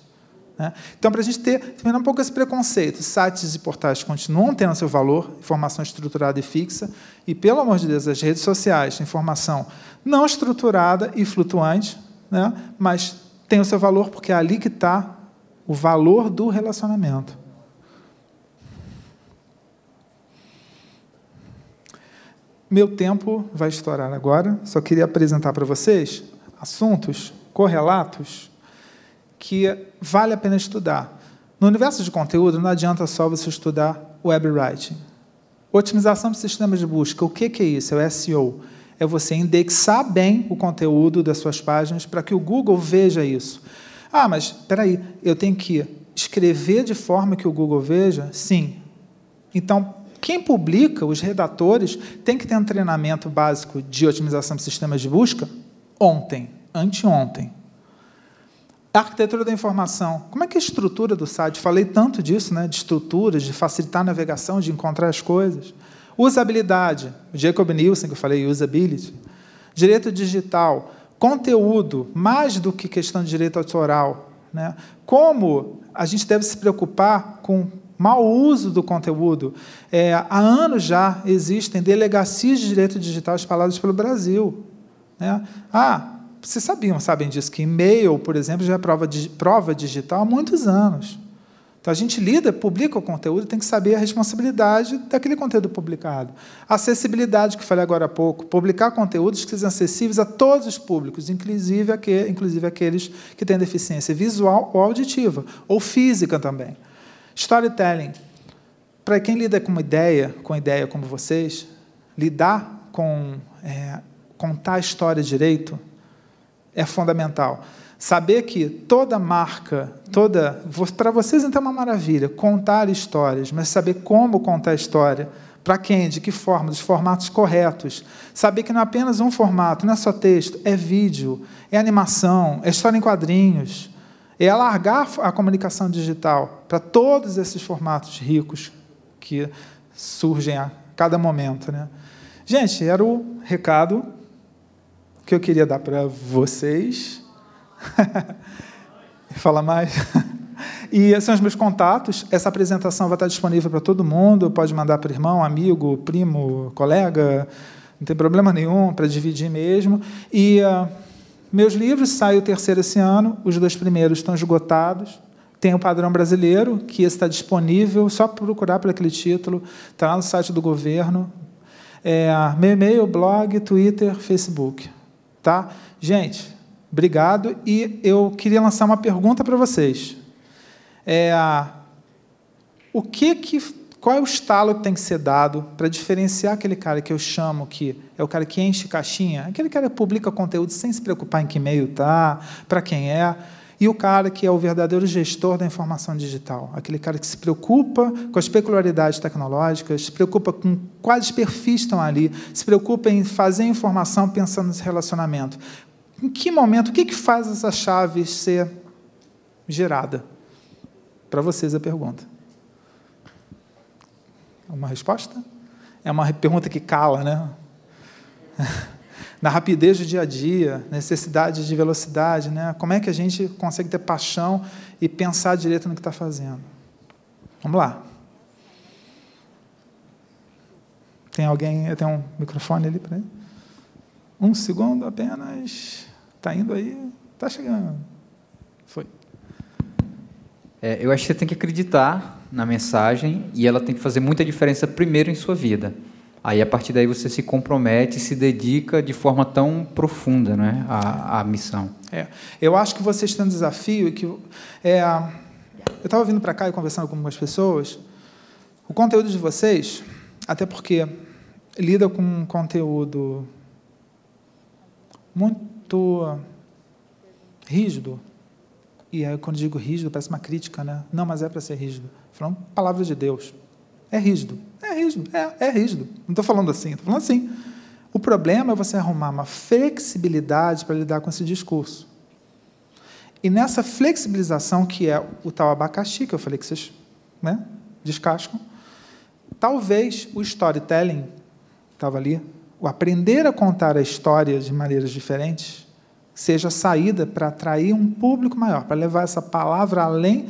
Então, para a gente terminar um pouco esse preconceito, sites e portais continuam tendo seu valor, informação estruturada e fixa, e, pelo amor de Deus, as redes sociais, informação não estruturada e flutuante, né? Mas tem o seu valor porque é ali que está o valor do relacionamento. Meu tempo vai estourar agora, só queria apresentar para vocês assuntos, correlatos, que vale a pena estudar. No universo de conteúdo, não adianta só você estudar web writing. Otimização de sistemas de busca, o que é isso? É o SEO. É você indexar bem o conteúdo das suas páginas para que o Google veja isso. Ah, mas, espera aí, eu tenho que escrever de forma que o Google veja? Sim. Então, quem publica, os redatores, tem que ter um treinamento básico de otimização de sistemas de busca ontem, anteontem. A arquitetura da informação. Como é que é a estrutura do site? Falei tanto disso, né? De estruturas, de facilitar a navegação, de encontrar as coisas. Usabilidade. Jacob Nielsen, que eu falei, usability. Direito digital. Conteúdo, mais do que questão de direito autoral, né? Como a gente deve se preocupar com mau uso do conteúdo. Há anos já existem delegacias de direito digital espalhadas pelo Brasil, né? Vocês sabem disso, que e-mail, por exemplo, já é prova digital há muitos anos. Então, a gente lida, publica o conteúdo, tem que saber a responsabilidade daquele conteúdo publicado. Acessibilidade, que falei agora há pouco, publicar conteúdos que sejam acessíveis a todos os públicos, inclusive aqueles que têm deficiência visual ou auditiva, ou física também. Storytelling, Para quem lida com ideia como vocês, lidar com contar a história direito é fundamental. Saber que toda marca, para vocês então é uma maravilha, contar histórias, mas saber como contar a história, para quem, de que forma, dos formatos corretos. Saber que não é apenas um formato, não é só texto, é vídeo, é animação, é história em quadrinhos, é alargar a comunicação digital para todos esses formatos ricos que surgem a cada momento, né? Gente, era o recado que eu queria dar para vocês. Fala mais. E esses são os meus contatos. Essa apresentação vai estar disponível para todo mundo. Pode mandar para irmão, amigo, primo, colega. Não tem problema nenhum, para dividir mesmo. E... meus livros, saem o terceiro esse ano, os dois primeiros estão esgotados. Tem o Padrão Brasileiro, que está disponível, só procurar por aquele título, está lá no site do governo. Meu e-mail, blog, Twitter, Facebook. Tá? Gente, obrigado. E eu queria lançar uma pergunta para vocês. Qual é o estalo que tem que ser dado para diferenciar aquele cara que eu chamo, que é o cara que enche caixinha, aquele cara que publica conteúdo sem se preocupar em que meio tá, para quem é, e o cara que é o verdadeiro gestor da informação digital, aquele cara que se preocupa com as peculiaridades tecnológicas, se preocupa com quais perfis estão ali, se preocupa em fazer informação pensando nesse relacionamento. Em que momento, o que que faz essa chave ser gerada? Para vocês a pergunta. Uma resposta? É uma pergunta que cala, né? Na rapidez do dia a dia, necessidade de velocidade, né? Como é que a gente consegue ter paixão e pensar direito no que está fazendo? Vamos lá. Tem alguém? Tem um microfone ali para ele? Um segundo apenas. Está indo aí? Está chegando. Foi. Eu acho que você tem que acreditar na mensagem, e ela tem que fazer muita diferença primeiro em sua vida. Aí, a partir daí, você se compromete, se dedica de forma tão profunda, né, à missão. Eu acho que vocês têm um desafio, e que eu estava vindo para cá e conversando com algumas pessoas, o conteúdo de vocês, até porque lida com um conteúdo muito rígido, e aí, quando digo rígido, parece uma crítica, né? Não, mas é para ser rígido. Falando palavra de Deus. É rígido. É rígido. É rígido. Não estou falando assim, estou falando assim. O problema é você arrumar uma flexibilidade para lidar com esse discurso. E nessa flexibilização, que é o tal abacaxi, que eu falei que vocês, né, descascam, talvez o storytelling, estava ali, o aprender a contar a história de maneiras diferentes, seja a saída para atrair um público maior, para levar essa palavra além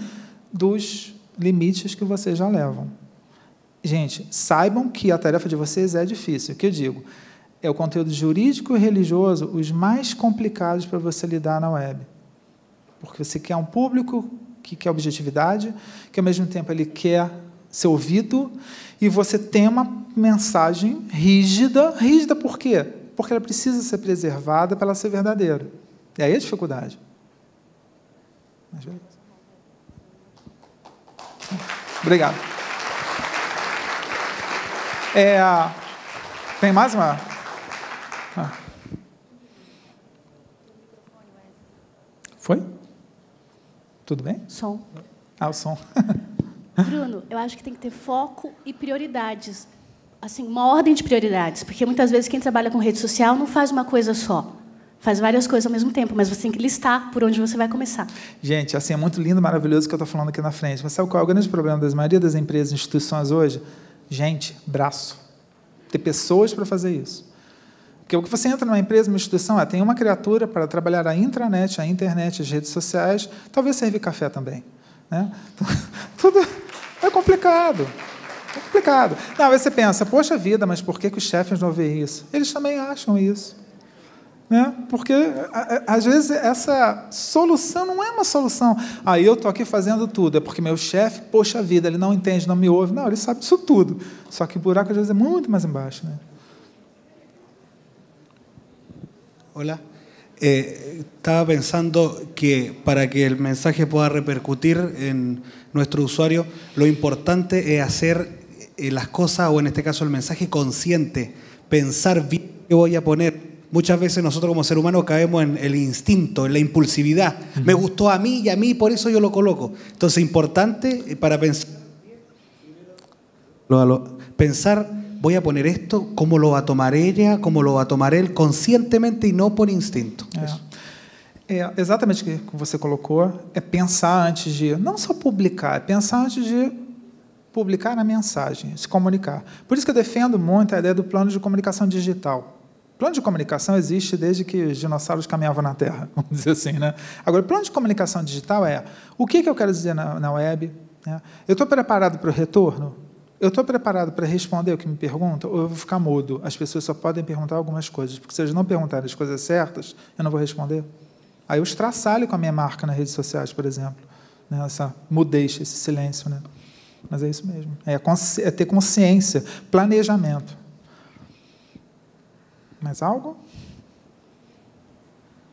dos limites que vocês já levam. Gente, saibam que a tarefa de vocês é difícil. O que eu digo? É o conteúdo jurídico e religioso os mais complicados para você lidar na web. Porque você quer um público que quer objetividade, que, ao mesmo tempo, ele quer ser ouvido, e você tem uma mensagem rígida. Rígida por quê? Porque ela precisa ser preservada para ela ser verdadeira. E aí a dificuldade. Mas beleza. Obrigado. Tem mais uma? Foi? Tudo bem? Som. O som. Bruno, eu acho que tem que ter foco e prioridades. Assim, uma ordem de prioridades, porque muitas vezes quem trabalha com rede social não faz uma coisa só, faz várias coisas ao mesmo tempo, mas você tem que listar por onde você vai começar. Gente, assim, é muito lindo, maravilhoso o que eu estou falando aqui na frente, mas sabe qual é o grande problema das maioria das empresas e instituições hoje? Gente, braço. Ter pessoas para fazer isso. Porque o que você entra numa empresa, numa instituição, tem uma criatura para trabalhar a intranet, a internet, as redes sociais, talvez servir café também. Né? Tudo é complicado. É complicado. Não, aí você pensa, poxa vida, mas por que que os chefes não veem isso? Eles também acham isso. Né? Porque, às vezes, essa solução não é uma solução. Aí eu estou aqui fazendo tudo, é porque meu chefe, poxa vida, ele não entende, não me ouve. Não, ele sabe disso tudo. Só que o buraco, às vezes, é muito mais embaixo. Né? Olá. Estaba pensando que para que el mensaje pueda repercutir en nuestro usuario, lo importante es hacer las cosas, o en este caso el mensaje consciente, pensar bien qué voy a poner. Muchas veces nosotros como ser humano caemos en el instinto, en la impulsividad. Uh-huh. Me gustó a mí y a mí, por eso yo lo coloco. Entonces, importante para pensar, voy a poner esto, cómo lo va a tomar ella, cómo lo va a tomar él, conscientemente e não por instinto. É exatamente o que você colocou, é pensar antes de, não só publicar, é pensar antes de publicar a mensagem, se comunicar. Por isso que eu defendo muito a ideia do plano de comunicação digital. O plano de comunicação existe desde que os dinossauros caminhavam na Terra, vamos dizer assim, né? Agora, o plano de comunicação digital é, o que eu quero dizer na web? Né? Eu estou preparado para o retorno? Eu estou preparado para responder o que me perguntam ou eu vou ficar mudo? As pessoas só podem perguntar algumas coisas, porque se eles não perguntarem as coisas certas, eu não vou responder. Aí eu estraçalho com a minha marca nas redes sociais, por exemplo. Né? Essa mudez, esse silêncio. Né? Mas é isso mesmo. É ter consciência, planejamento. Mais algo?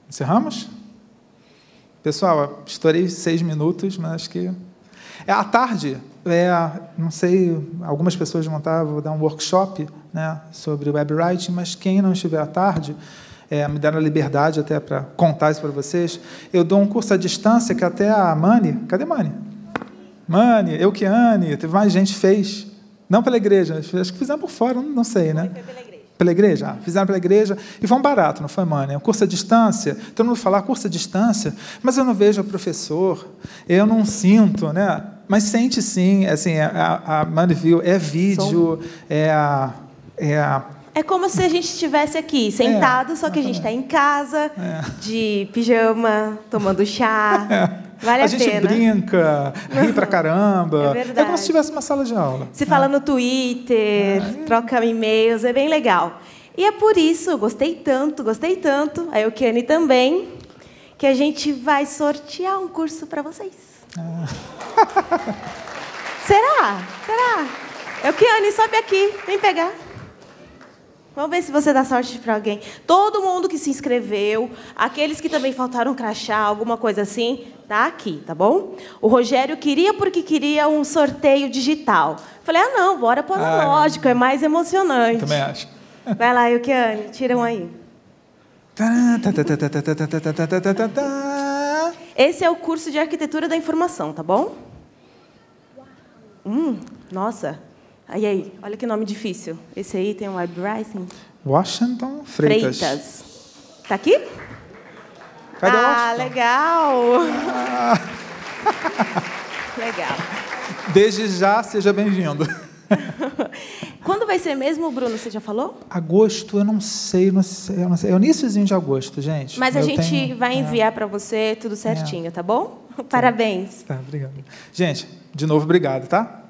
Encerramos? Pessoal, estourei 6 minutos, mas acho que... É à tarde... não sei, algumas pessoas vão estar, vou dar um workshop, né, sobre web writing, mas quem não estiver à tarde, me deram a liberdade até para contar isso para vocês, eu dou um curso à distância que até a Mani, cadê Mani? Mani, Eukiane, teve mais gente fez, não pela igreja, acho que fizeram por fora, não sei, né? Foi pela igreja. Pela igreja? Ah, fizeram pela igreja. E foi um barato, não foi, Mani? Um curso à distância. Todo mundo fala curso à distância, mas eu não vejo o professor, eu não sinto, né? Mas sente sim, assim, a Mani viu, é vídeo, é como se a gente estivesse aqui, sentado, só que a gente está em casa, de pijama, tomando chá. Vale a pena. A gente brinca, ri pra caramba. É como se tivesse uma sala de aula. Se fala no Twitter, troca e-mails, é bem legal. E é por isso, gostei tanto, a Eukiane também, que a gente vai sortear um curso para vocês. Será? Será? Eukiane, sobe aqui, vem pegar. Vamos ver se você dá sorte para alguém. Todo mundo que se inscreveu, aqueles que também faltaram crachá, alguma coisa assim, tá aqui, tá bom? O Rogério queria porque queria um sorteio digital. Falei, não, bora para o analógico, é mais emocionante. Eu também acho. Vai lá, Eukiane, tira um aí. Esse é o curso de arquitetura da informação, tá bom? Nossa. Aí, olha que nome difícil. Esse aí tem um web writing. Washington Freitas. Tá aqui? Cadê Washington? Legal. Legal. Desde já, seja bem-vindo. Quando vai ser mesmo, Bruno? Você já falou? Agosto, eu não sei. É o iníciozinho de agosto, gente. Mas a gente vai enviar para você tudo certinho, tá bom? Parabéns. Tá, obrigado. Gente, de novo, obrigado, tá?